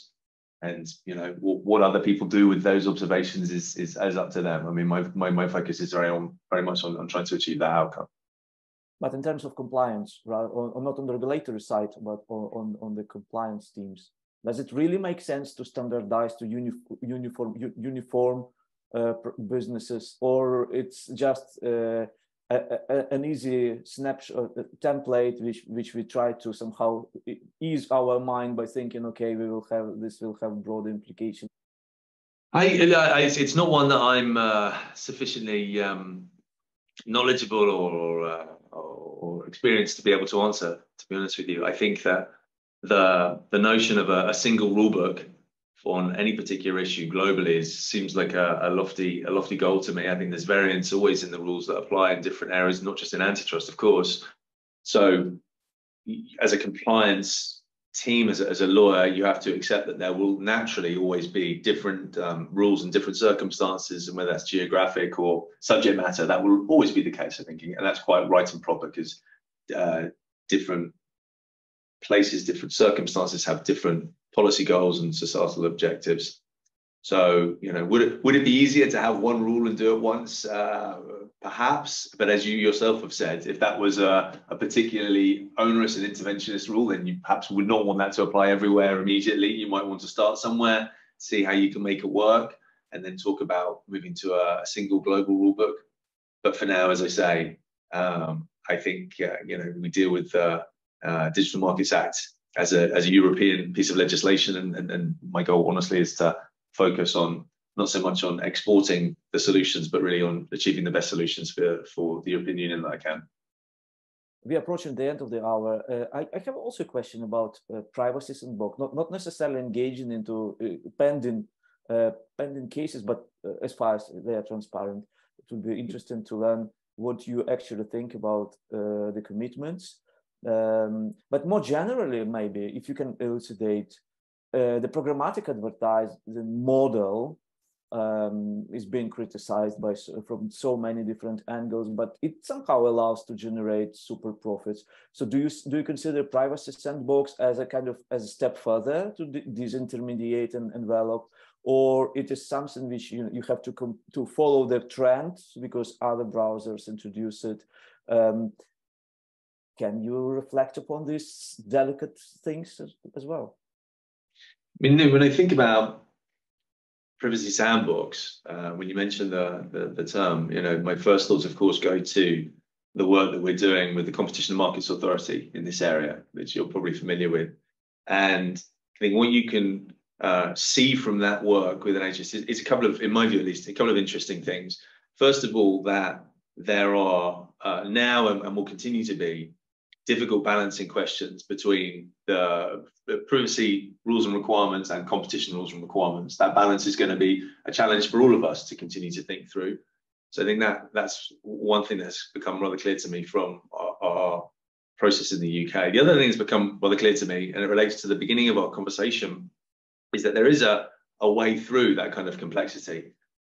And, you know, what, what other people do with those observations is, is, is up to them. I mean, my, my, my focus is very, on, very much on, on trying to achieve that outcome. But in terms of compliance, rather, or, or not on the regulatory side, but on, on the compliance teams, does it really make sense to standardize to uni, uniform, u, uniform uh, businesses, or it's just uh, A, a, an easy snapshot a template which which we try to somehow ease our mind by thinking, okay, we will have this will have broad implications? I, I it's not one that I'm uh, sufficiently um, knowledgeable or or, uh, or or experienced to be able to answer, to be honest with you. I think that the the notion of a, a single rulebook on any particular issue globally is, seems like a, a lofty a lofty goal to me. I think there's variance always in the rules that apply in different areas, not just in antitrust, of course. So as a compliance team, as a, as a lawyer, you have to accept that there will naturally always be different um, rules and different circumstances, and whether that's geographic or subject matter, that will always be the case, I think. And that's quite right and proper, because uh, different places, different circumstances have different policy goals and societal objectives. So, you know, would it, would it be easier to have one rule and do it once? Uh, perhaps, but as you yourself have said, if that was a, a particularly onerous and interventionist rule, then you perhaps would not want that to apply everywhere immediately. You might want to start somewhere, see how you can make it work, and then talk about moving to a single global rule book. But for now, as I say, um, I think, uh, you know, we deal with the uh, uh, Digital Markets Act as a, as a European piece of legislation. And, and, and my goal, honestly, is to focus on not so much on exporting the solutions, but really on achieving the best solutions for, for the European Union that I can. We're approaching the end of the hour. Uh, I, I have also a question about uh, privacy sandbox, not, not necessarily engaging into uh, pending, uh, pending cases, but uh, as far as they are transparent, it would be interesting to learn what you actually think about uh, the commitments. Um, but more generally, maybe, if you can elucidate uh, the programmatic advertising model um, is being criticized by from so many different angles, but it somehow allows to generate super profits. So do you do you consider privacy sandbox as a kind of as a step further to disintermediate and envelop, or it is something which you, you have to com to follow the trend because other browsers introduce it? Um, Can you reflect upon these delicate things as, as well? I mean, when I think about privacy sandbox, uh, when you mentioned the, the, the term, you know, my first thoughts, of course, go to the work that we're doing with the Competition and Markets Authority in this area, which you're probably familiar with. And I think what you can uh, see from that work with an agency is a couple of, in my view at least, a couple of interesting things. First of all, that there are uh, now and, and will continue to be difficult balancing questions between the privacy rules and requirements and competition rules and requirements. That balance is going to be a challenge for all of us to continue to think through. So I think that that's one thing that's become rather clear to me from our, our process in the U K. The other thing that's become rather clear to me, and it relates to the beginning of our conversation, is that there is a, a way through that kind of complexity.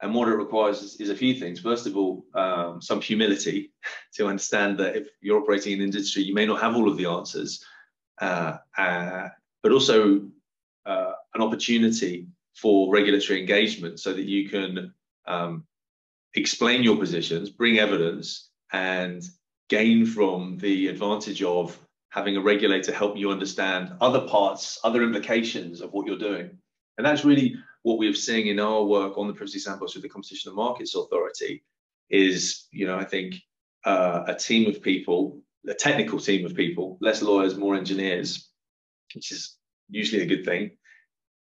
And what it requires is, is a few things. First of all, um, some humility to understand that if you're operating in an industry, you may not have all of the answers, uh, uh, but also uh, an opportunity for regulatory engagement so that you can um, explain your positions, bring evidence, and gain from the advantage of having a regulator help you understand other parts, other implications of what you're doing. And that's really what we're seeing in our work on the Privacy Sandbox with the Competition and Markets Authority is, you know, I think uh, a team of people, a technical team of people, less lawyers, more engineers, which is usually a good thing,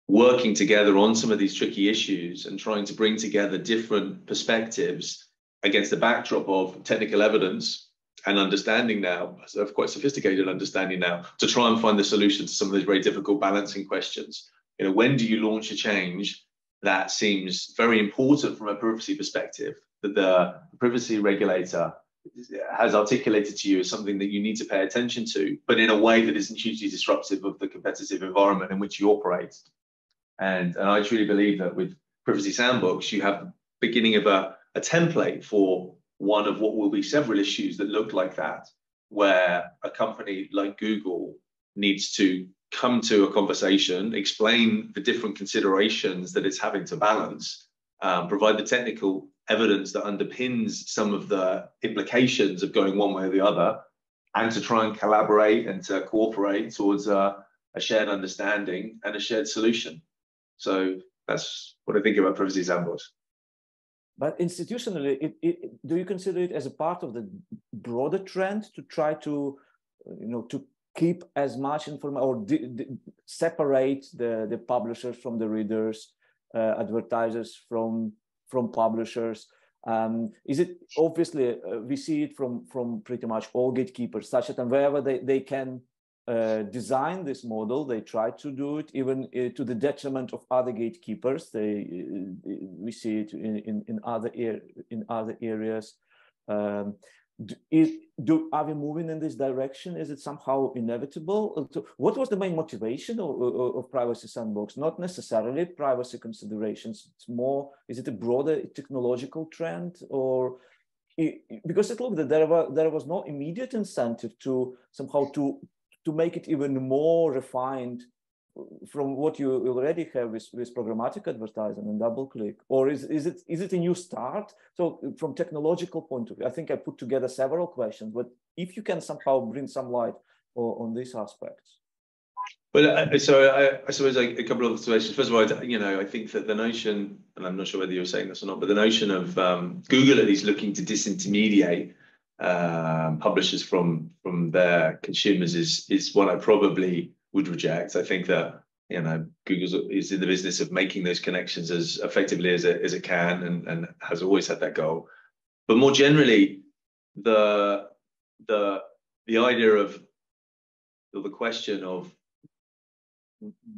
working together on some of these tricky issues and trying to bring together different perspectives against the backdrop of technical evidence and understanding now, quite sophisticated understanding now, to try and find the solution to some of those very difficult balancing questions. You know, when do you launch a change that seems very important from a privacy perspective, that the privacy regulator has articulated to you as something that you need to pay attention to, but in a way that isn't hugely disruptive of the competitive environment in which you operate? And, and I truly believe that with Privacy Sandbox, you have the beginning of a, a template for one of what will be several issues that look like that, where a company like Google needs to come to a conversation, explain the different considerations that it's having to balance, um, provide the technical evidence that underpins some of the implications of going one way or the other, and to try and collaborate and to cooperate towards uh, a shared understanding and a shared solution. So that's what I think about Privacy Sandbox. But institutionally, it, it, do you consider it as a part of the broader trend to try to, you know, to keep as much information or d d separate the, the publishers from the readers, uh, advertisers from from publishers? Um, is it obviously uh, we see it from from pretty much all gatekeepers, such that wherever they they can uh, design this model, they try to do it, even uh, to the detriment of other gatekeepers. They uh, we see it in in, in other er in other areas. Um, Is, do, are we moving in this direction? Is it somehow inevitable? What was the main motivation of, of Privacy Sandbox? Not necessarily privacy considerations. It's more, is it a broader technological trend? Or it, because it looked that there, were, there was no immediate incentive to somehow to, to make it even more refined from what you already have with, with programmatic advertising and double click, or is, is it is it a new start? So from technological point of view, I think I put together several questions, but if you can somehow bring some light on, on these aspects. Well, so I, I suppose like a couple of observations. First of all, you know, I think that the notion, and I'm not sure whether you're saying this or not, but the notion of um, Google at least looking to disintermediate uh, publishers from from their consumers is is what I probably would reject. I think that, you know, Google is in the business of making those connections as effectively as it, as it can, and, and has always had that goal. But more generally, the the the idea of the question of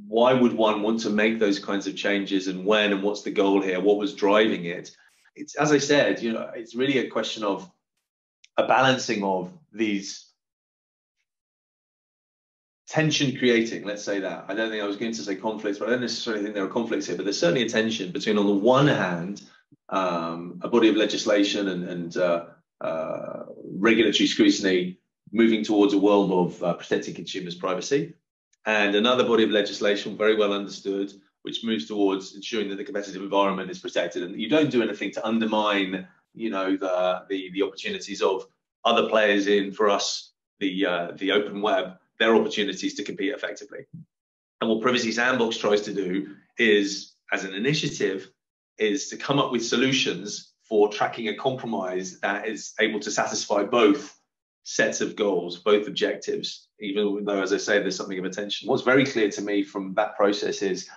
why would one want to make those kinds of changes, and when, and what's the goal here? What was driving it? It's, as I said, you know, it's really a question of a balancing of these tension creating, let's say that. I don't think I was going to say conflicts, but I don't necessarily think there are conflicts here, but there's certainly a tension between, on the one hand, um, a body of legislation and, and uh, uh, regulatory scrutiny moving towards a world of uh, protecting consumers' privacy, and another body of legislation, very well understood, which moves towards ensuring that the competitive environment is protected and that you don't do anything to undermine, you know, the the, the opportunities of other players in, for us, the uh, the open web, their opportunities to compete effectively. And what Privacy Sandbox tries to do is, as an initiative, is to come up with solutions for tracking a compromise that is able to satisfy both sets of goals, both objectives, even though, as I say, there's something of a tension. What's very clear to me from that process is,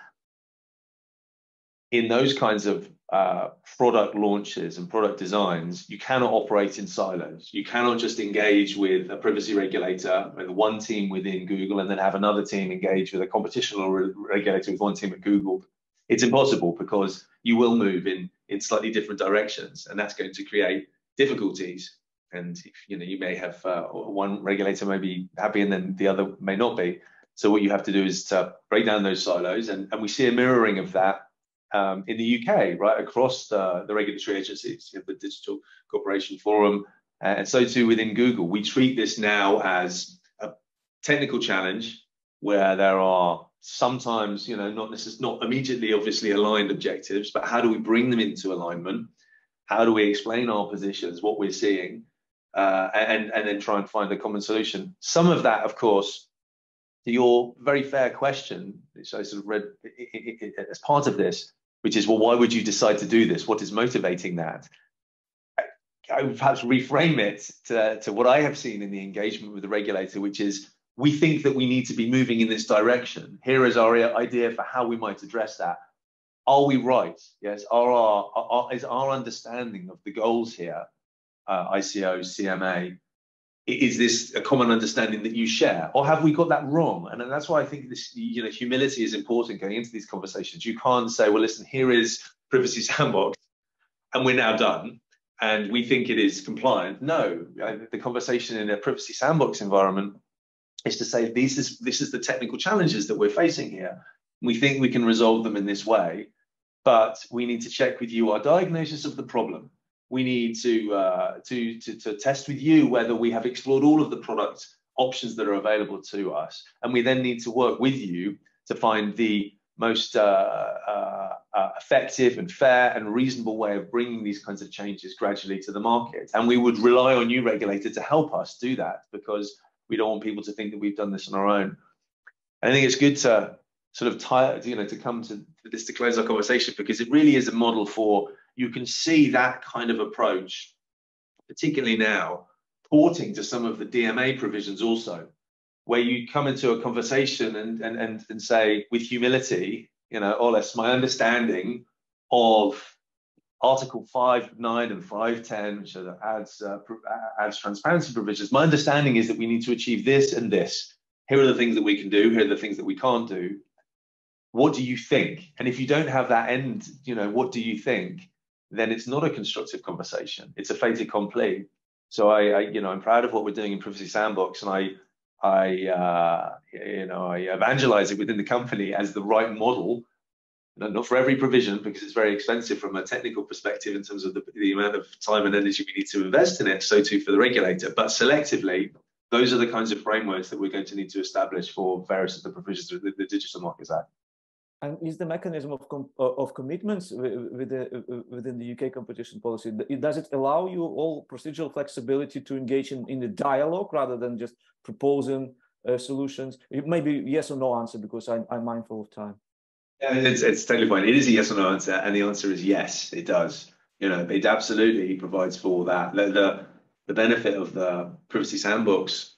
in those kinds of uh, product launches and product designs, you cannot operate in silos. You cannot just engage with a privacy regulator with one team within Google and then have another team engage with a competition re regulator with one team at Google. It's impossible, because you will move in, in slightly different directions, and that's going to create difficulties. And, you know, you may have uh, one regulator may be happy and then the other may not be. So what you have to do is to break down those silos. And, and we see a mirroring of that um, in the U K, right, across the, the regulatory agencies, you know, the Digital Cooperation Forum. Uh, and so too within Google, we treat this now as a technical challenge where there are sometimes, you know, not necessarily, not immediately obviously aligned objectives, but how do we bring them into alignment? How do we explain our positions, what we're seeing? Uh, and, and then try and find a common solution. Some of that, of course, to your very fair question, which I sort of read it, it, it, as part of this, which is, well, why would you decide to do this? What is motivating that? I, I would perhaps reframe it to, to what I have seen in the engagement with the regulator, which is, we think that we need to be moving in this direction. Here is our idea for how we might address that. Are we right? Yes, are our, are, is our understanding of the goals here, Uh, I C O, C M A, is this a common understanding that you share, or have we got that wrong? And, and that's why I think this, you know, humility is important going into these conversations. You can't say, well, listen, here is Privacy Sandbox, and we're now done, and we think it is compliant. No, I, the conversation in a Privacy Sandbox environment is to say, this is, this is the technical challenges that we're facing here. We think we can resolve them in this way, but we need to check with you our diagnosis of the problem. We need to, uh, to, to, to test with you whether we have explored all of the product options that are available to us. And we then need to work with you to find the most uh, uh, uh, effective and fair and reasonable way of bringing these kinds of changes gradually to the market. And we would rely on you, regulator, to help us do that, because we don't want people to think that we've done this on our own. And I think it's good to sort of tie, you know, to come to this to close our conversation, because it really is a model for, you can see that kind of approach, particularly now, porting to some of the D M A provisions also, where you come into a conversation and, and, and, and say with humility, you know, Oles, my understanding of Article five point nine and five point ten, which are the ads, uh, ads transparency provisions, my understanding is that we need to achieve this and this. Here are the things that we can do, here are the things that we can't do. What do you think? And if you don't have that end, you know, what do you think? Then it's not a constructive conversation. It's a fait accompli. So I, I, you know, I'm proud of what we're doing in Privacy Sandbox, and I, I, uh, you know, I evangelize it within the company as the right model. Not for every provision, because it's very expensive from a technical perspective in terms of the, the amount of time and energy we need to invest in it. So too for the regulator, but selectively those are the kinds of frameworks that we're going to need to establish for various of the provisions of the, the Digital Markets Act. And is the mechanism of com of commitments with the, within the U K competition policy, does it allow you all procedural flexibility to engage in, in a dialogue rather than just proposing uh, solutions? It may be yes or no answer because I, I'm mindful of time. Yeah, it's, it's totally fine. It is a yes or no answer, and the answer is yes, it does. You know, it absolutely provides for that. The, the, the benefit of the Privacy Sandbox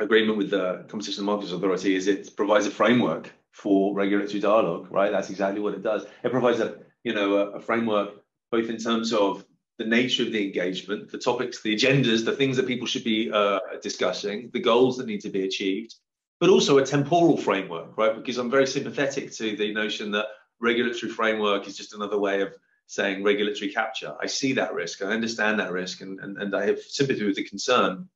agreement with the Competition and Markets Authority is it provides a framework for regulatory dialogue, right? That's exactly what it does. It provides a, you know, a, a framework both in terms of the nature of the engagement, the topics, the agendas, the things that people should be uh, discussing, the goals that need to be achieved, but also a temporal framework, right? Because I'm very sympathetic to the notion that regulatory framework is just another way of saying regulatory capture. I see that risk, I understand that risk, and, and, and I have sympathy with the concern,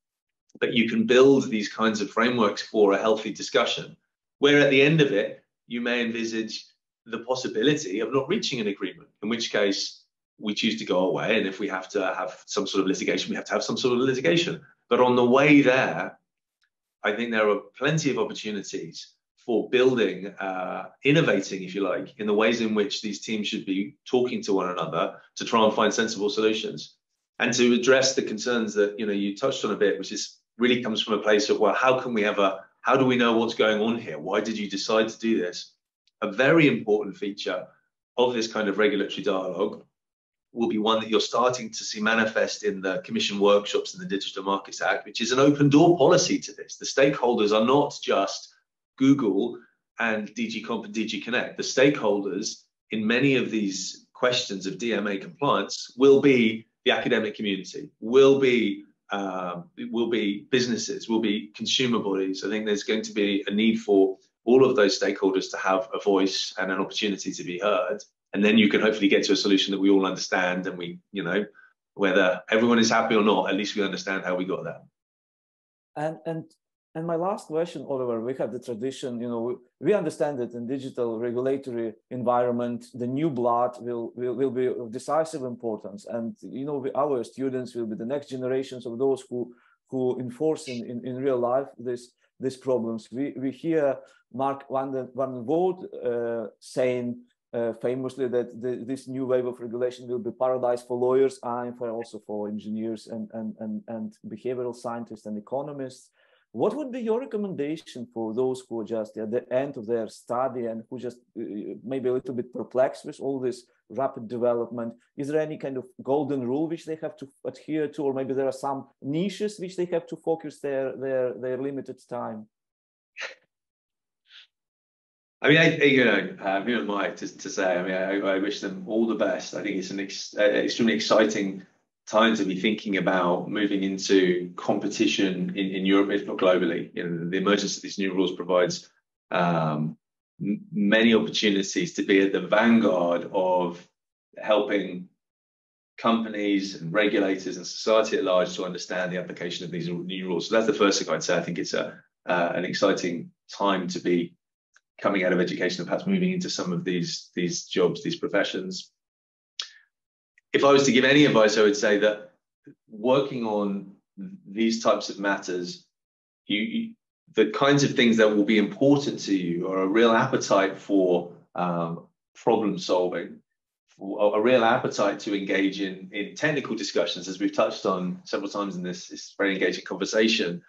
but you can build these kinds of frameworks for a healthy discussion, where at the end of it, you may envisage the possibility of not reaching an agreement, in which case we choose to go away. And if we have to have some sort of litigation, we have to have some sort of litigation. But on the way there, I think there are plenty of opportunities for building, uh, innovating, if you like, in the ways in which these teams should be talking to one another to try and find sensible solutions and to address the concerns that, you know, you touched on a bit, which is really comes from a place of, well, how can we ever how do we know what's going on here? Why did you decide to do this? A very important feature of this kind of regulatory dialogue will be one that you're starting to see manifest in the Commission workshops in the Digital Markets Act, which is an open door policy to this. The stakeholders are not just Google and D G Comp and D G Connect. The stakeholders in many of these questions of D M A compliance will be the academic community, will be Um, it will be businesses, will be consumer bodies. I think there's going to be a need for all of those stakeholders to have a voice and an opportunity to be heard. And then you can hopefully get to a solution that we all understand, and we, you know, whether everyone is happy or not, at least we understand how we got there. And, and, and my last question, Oliver, we have the tradition, you know, we understand that in digital regulatory environment, the new blood will, will, will be of decisive importance. And, you know, we, our students will be the next generations of those who, who enforce in, in, in real life this, these problems. We, we hear Mark van den Vogt uh, saying uh, famously that the, this new wave of regulation will be paradise for lawyers and for also for engineers and, and, and, and behavioral scientists and economists. What would be your recommendation for those who are just at the end of their study and who just uh, maybe a little bit perplexed with all this rapid development? Is there any kind of golden rule which they have to adhere to, or maybe there are some niches which they have to focus their their their limited time? I mean, I, you know, uh, me and Mike to, to say, I mean, I, I wish them all the best. I think it's an ex extremely exciting time to be thinking about moving into competition in, in Europe, if not globally. You know, the emergence of these new rules provides um, many opportunities to be at the vanguard of helping companies and regulators and society at large to understand the application of these new rules. So that's the first thing I'd say. I think it's a, uh, an exciting time to be coming out of education and perhaps moving into some of these, these jobs, these professions. If I was to give any advice, I would say that working on these types of matters, you, you, the kinds of things that will be important to you are a real appetite for um, problem solving, for a real appetite to engage in, in technical discussions, as we've touched on several times in this, this very engaging conversation.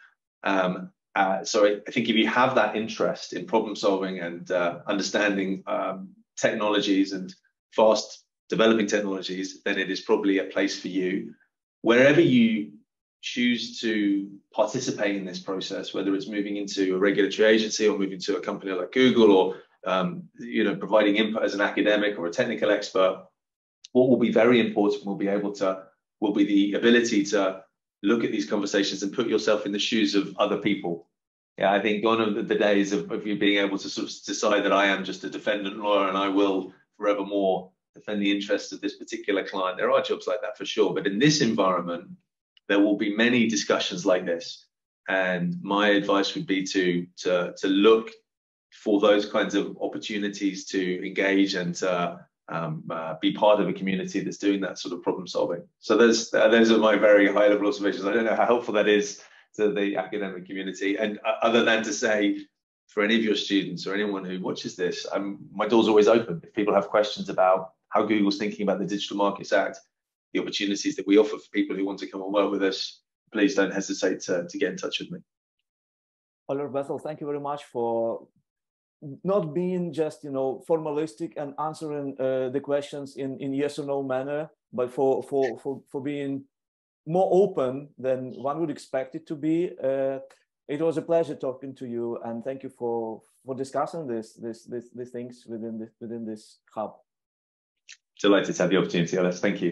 Um, uh, so I, I think if you have that interest in problem solving and uh, understanding um, technologies and fast developing technologies, then it is probably a place for you. Wherever you choose to participate in this process, whether it's moving into a regulatory agency or moving to a company like Google, or um, you know, providing input as an academic or a technical expert, what will be very important will be able to will be the ability to look at these conversations and put yourself in the shoes of other people. Yeah, I think gone are the days of, of you being able to sort of decide that I am just a defendant lawyer and I will forevermore defend the interests of this particular client. There are jobs like that for sure, but in this environment, there will be many discussions like this. And my advice would be to, to, to look for those kinds of opportunities to engage and to um, uh, be part of a community that's doing that sort of problem solving. So those, uh, those are my very high level observations. I don't know how helpful that is to the academic community. And other than to say, for any of your students or anyone who watches this, I'm, my door's always open. If people have questions about how Google's thinking about the Digital Markets Act, the opportunities that we offer for people who want to come and work with us, please don't hesitate to, to get in touch with me. Oliver Bethell, thank you very much for not being just, you know, formalistic and answering uh, the questions in, in yes or no manner, but for, for, for, for being more open than one would expect it to be. Uh, it was a pleasure talking to you, and thank you for, for discussing this, this, this, these things within this, within this hub. Delighted to have the opportunity, Oles. Thank you.